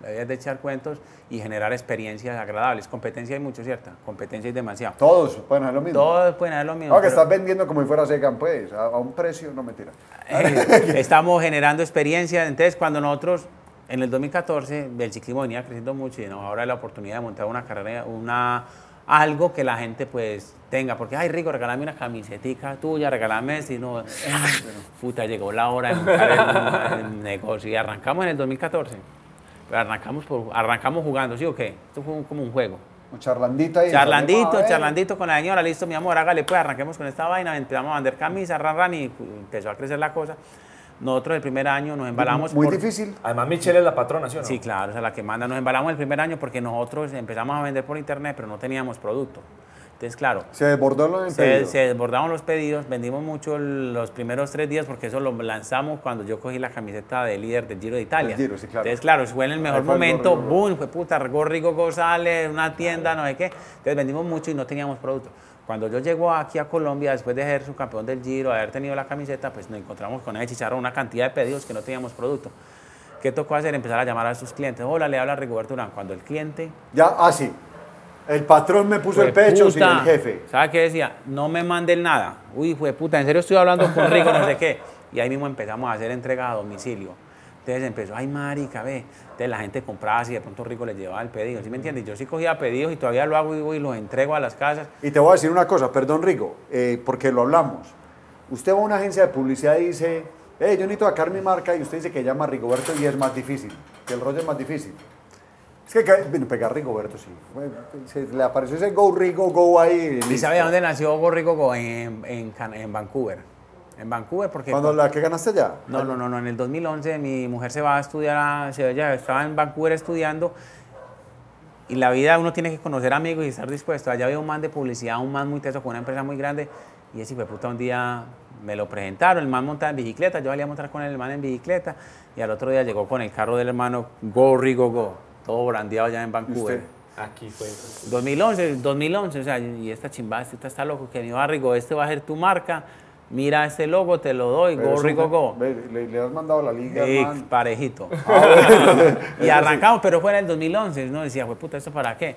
La vida es de echar cuentos y generar experiencias agradables. Competencia hay mucho, ¿cierta? Competencia hay demasiado. Todos pueden hacer lo mismo. Todos pueden hacer lo mismo. No, que pero... estás vendiendo como si fuera Segan, pues, a, a un precio, no mentira. Eh, estamos generando experiencias. Entonces, cuando nosotros, en el dos mil catorce, el ciclismo venía creciendo mucho y no, ahora hay la oportunidad de montar una carrera, una, algo que la gente, pues, tenga. Porque, ay, Rigo, regálame una camisetica tuya, regálame, si no... Puta, llegó la hora de montar el, el negocio. Y arrancamos en el dos mil catorce. Arrancamos, por, arrancamos jugando, ¿sí o qué? Esto fue un, como un juego. Charlandita ahí. Charlandito, ¿no? charlandito con la señora, listo, mi amor, hágale pues, arranquemos con esta vaina, empezamos a vender camisas, ran, ran, y empezó a crecer la cosa. Nosotros el primer año nos embalamos. Muy por... difícil. Además, Michelle es la patrona, ¿sí o no? Sí, claro, o sea, la que manda. Nos embalamos el primer año porque nosotros empezamos a vender por internet, pero no teníamos producto. Entonces, claro. Se desbordaron los se, pedidos. Se desbordaron los pedidos, vendimos mucho los primeros tres días porque eso lo lanzamos cuando yo cogí la camiseta de líder del Giro de Italia. El Giro, sí, claro. Entonces, claro, fue en el mejor momento, el Gorrigo, boom, fue puta, Gorrigo González, una tienda, no sé qué. Entonces, vendimos mucho y no teníamos producto. Cuando yo llego aquí a Colombia, después de ser subcampeón del Giro, haber tenido la camiseta, pues nos encontramos con ese chicharro, una cantidad de pedidos que no teníamos producto. ¿Qué tocó hacer? Empezar a llamar a sus clientes. Hola, le habla Rigoberto Urán. Cuando el cliente... Ya, así. Ah, el patrón me puso el pecho, sin el jefe. ¿Sabes qué decía? No me manden nada. Uy, jueputa, en serio estoy hablando con Rigo, no sé qué. Y ahí mismo empezamos a hacer entrega a domicilio. Entonces empezó, ay, marica, ve. Entonces la gente compraba así, de pronto Rigo les llevaba el pedido. ¿Sí me entiendes? Yo sí cogía pedidos y todavía lo hago y, y los entrego a las casas. Y te voy a decir una cosa, perdón, Rigo, eh, porque lo hablamos. Usted va a una agencia de publicidad y dice, hey, yo necesito sacar mi marca, y usted dice que llama a Rigoberto y es más difícil, que el rollo es más difícil. Es que bueno, pegar a Rigoberto, sí. Bueno, se, le apareció ese Go Rigo, Go ahí. ¿Y sabe dónde nació Gorrigo Go? En, en, en Vancouver. En Vancouver, porque... ¿Cuándo la que ganaste ya? No, no, no, no. En el dos mil once mi mujer se va a estudiar, se, ella estaba en Vancouver estudiando y la vida uno tiene que conocer amigos y estar dispuesto. Allá había un man de publicidad, un man muy teso con una empresa muy grande y ese hijo de puta un día... Me lo presentaron, el man montaba en bicicleta, yo salía a montar con el man en bicicleta y al otro día llegó con el carro del hermano Go Rigo Go, todo brandeado allá en Vancouver. Aquí fue. dos mil once, dos mil once, o sea, y esta chimbada, esta está loco, que mi barrigo, este va a ser tu marca, mira este logo, te lo doy, Go Rigo Go. Le, le has mandado la liga, sí, man. Parejito. Y arrancamos, pero fue en el dos mil once, ¿no? Decía, güey, puta, ¿esto para qué?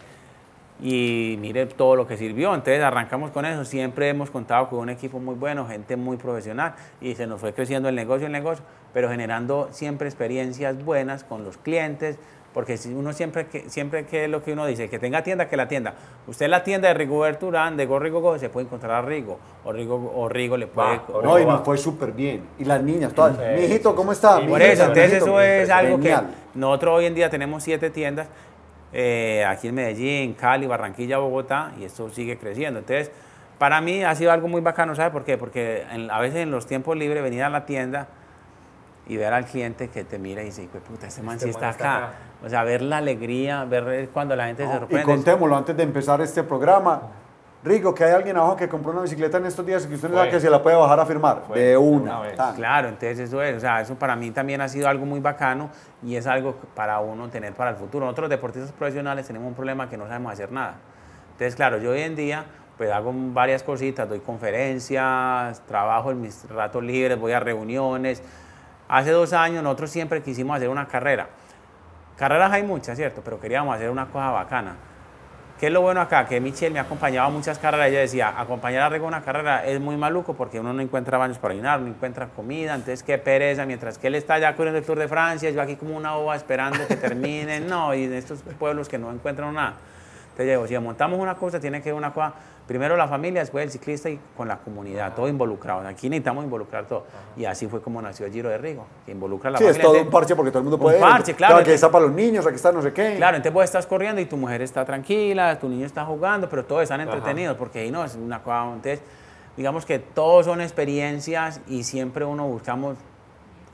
Y mire todo lo que sirvió, entonces arrancamos con eso, siempre hemos contado con un equipo muy bueno, gente muy profesional y se nos fue creciendo el negocio, el negocio, pero generando siempre experiencias buenas con los clientes, porque uno siempre, que, siempre que lo que uno dice, que tenga tienda, que la tienda, usted la tienda de Rigoberto Urán, de Go Rigo Go, se puede encontrar a Rigo, o Rigo, o Rigo le puede... Va, o no, y nos fue súper bien, y las niñas todas, sí, mijito, ¿cómo está? Por eso, entonces eso es algo que nosotros hoy en día tenemos siete tiendas, Eh, aquí en Medellín, Cali, Barranquilla, Bogotá, y esto sigue creciendo. Entonces, para mí ha sido algo muy bacano, ¿sabes por qué? Porque en, a veces en los tiempos libres venir a la tienda y ver al cliente que te mira y dice, puta, este man sí está acá. O sea, ver la alegría, ver cuando la gente no, se sorprende. Y contémoslo antes de empezar este programa. Rigo, que hay alguien abajo que compró una bicicleta en estos días y que usted le da que se la puede bajar a firmar. Fue. De una. una claro, entonces eso es. O sea, eso para mí también ha sido algo muy bacano y es algo para uno tener para el futuro. Nosotros deportistas profesionales tenemos un problema que no sabemos hacer nada. Entonces, claro, yo hoy en día pues hago varias cositas, doy conferencias, trabajo en mis ratos libres, voy a reuniones. Hace dos años nosotros siempre quisimos hacer una carrera. Carreras hay muchas, ¿cierto? Pero queríamos hacer una cosa bacana. ¿Qué es lo bueno acá? Que Michelle me ha acompañado a muchas carreras. Ella decía, acompañar a Rigo a una carrera es muy maluco porque uno no encuentra baños para orinar, no encuentra comida, entonces qué pereza. Mientras que él está allá corriendo el Tour de Francia, yo aquí como una boba esperando que termine. No, y en estos pueblos que no encuentran nada. Entonces yo digo, si montamos una cosa, tiene que ir una cosa. Primero la familia, después el ciclista y con la comunidad, todo involucrado. Aquí necesitamos involucrar todo. Ajá. Y así fue como nació el Giro de Rigo, que involucra a la sí, familia. Sí, es todo un parche porque todo el mundo puede. Un parche, claro. Entonces, que está para los niños, que está no sé qué. Claro, entonces vos estás corriendo y tu mujer está tranquila, tu niño está jugando, pero todos están entretenidos. Ajá. Porque ahí no es una cosa. Entonces, digamos que todos son experiencias y siempre uno buscamos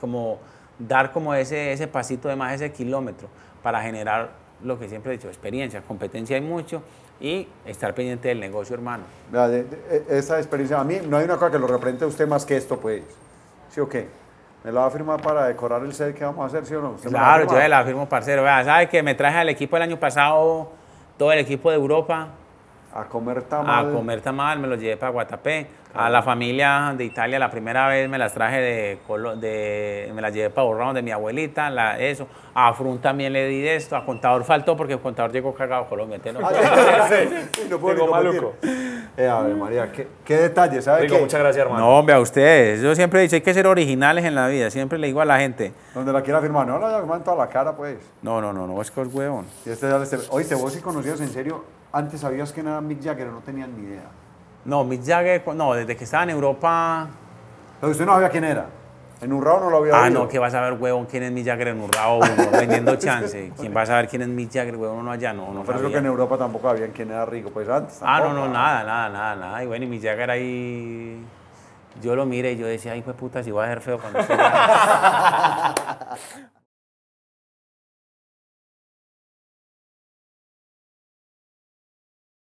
como dar como ese, ese pasito de más, ese kilómetro, para generar lo que siempre he dicho, experiencia, competencia hay mucho y estar pendiente del negocio, hermano. Vale, esa experiencia, a mí no hay una cosa que lo represente a usted más que esto, pues. ¿Sí o qué? ¿Me la va a firmar para decorar el set que vamos a hacer, sí o no? Claro, yo la firmo, parcero. Vea, ¿sabe que me traje al equipo el año pasado, todo el equipo de Europa? A comer tamal. A comer tamal, me los llevé para Guatapé. Claro. A la familia de Italia la primera vez me las traje de, de me las llevé para Urrao, de mi abuelita, la, eso. A Frun también le di de esto, a Contador faltó porque el Contador llegó cargado a Colombia. No, sí, no puedo maluco. Eh, a ver, María, qué, qué detalle, ¿sabes? Rigo, muchas gracias, hermano. No, hombre, a ustedes. Yo siempre he dicho, hay que ser originales en la vida. Siempre le digo a la gente. Donde la quiera firmar, no la firman toda la cara, pues. No, no, no, no, es que es huevón. Oíste, vos y conocidos en serio. Antes sabías que no era Mick Jagger, no tenían ni idea. No, Mick Jagger, no, desde que estaba en Europa... Pero usted no sabía quién era. En Urrao no lo había oído. Ah, no, que vas a ver, huevón, quién es Mick Jagger en Urrao, uno, vendiendo chance. ¿Quién va a saber quién es Mick Jagger, huevón? No, allá no, no, no pero sabía. Creo que en Europa tampoco sabían quién era Rigo, pues antes. Tampoco, ah, no, no, nada, nada, nada, nada. Y bueno, y Mick Jagger ahí... Yo lo miré y yo decía, ay, pues puta, si voy a ser feo cuando sea.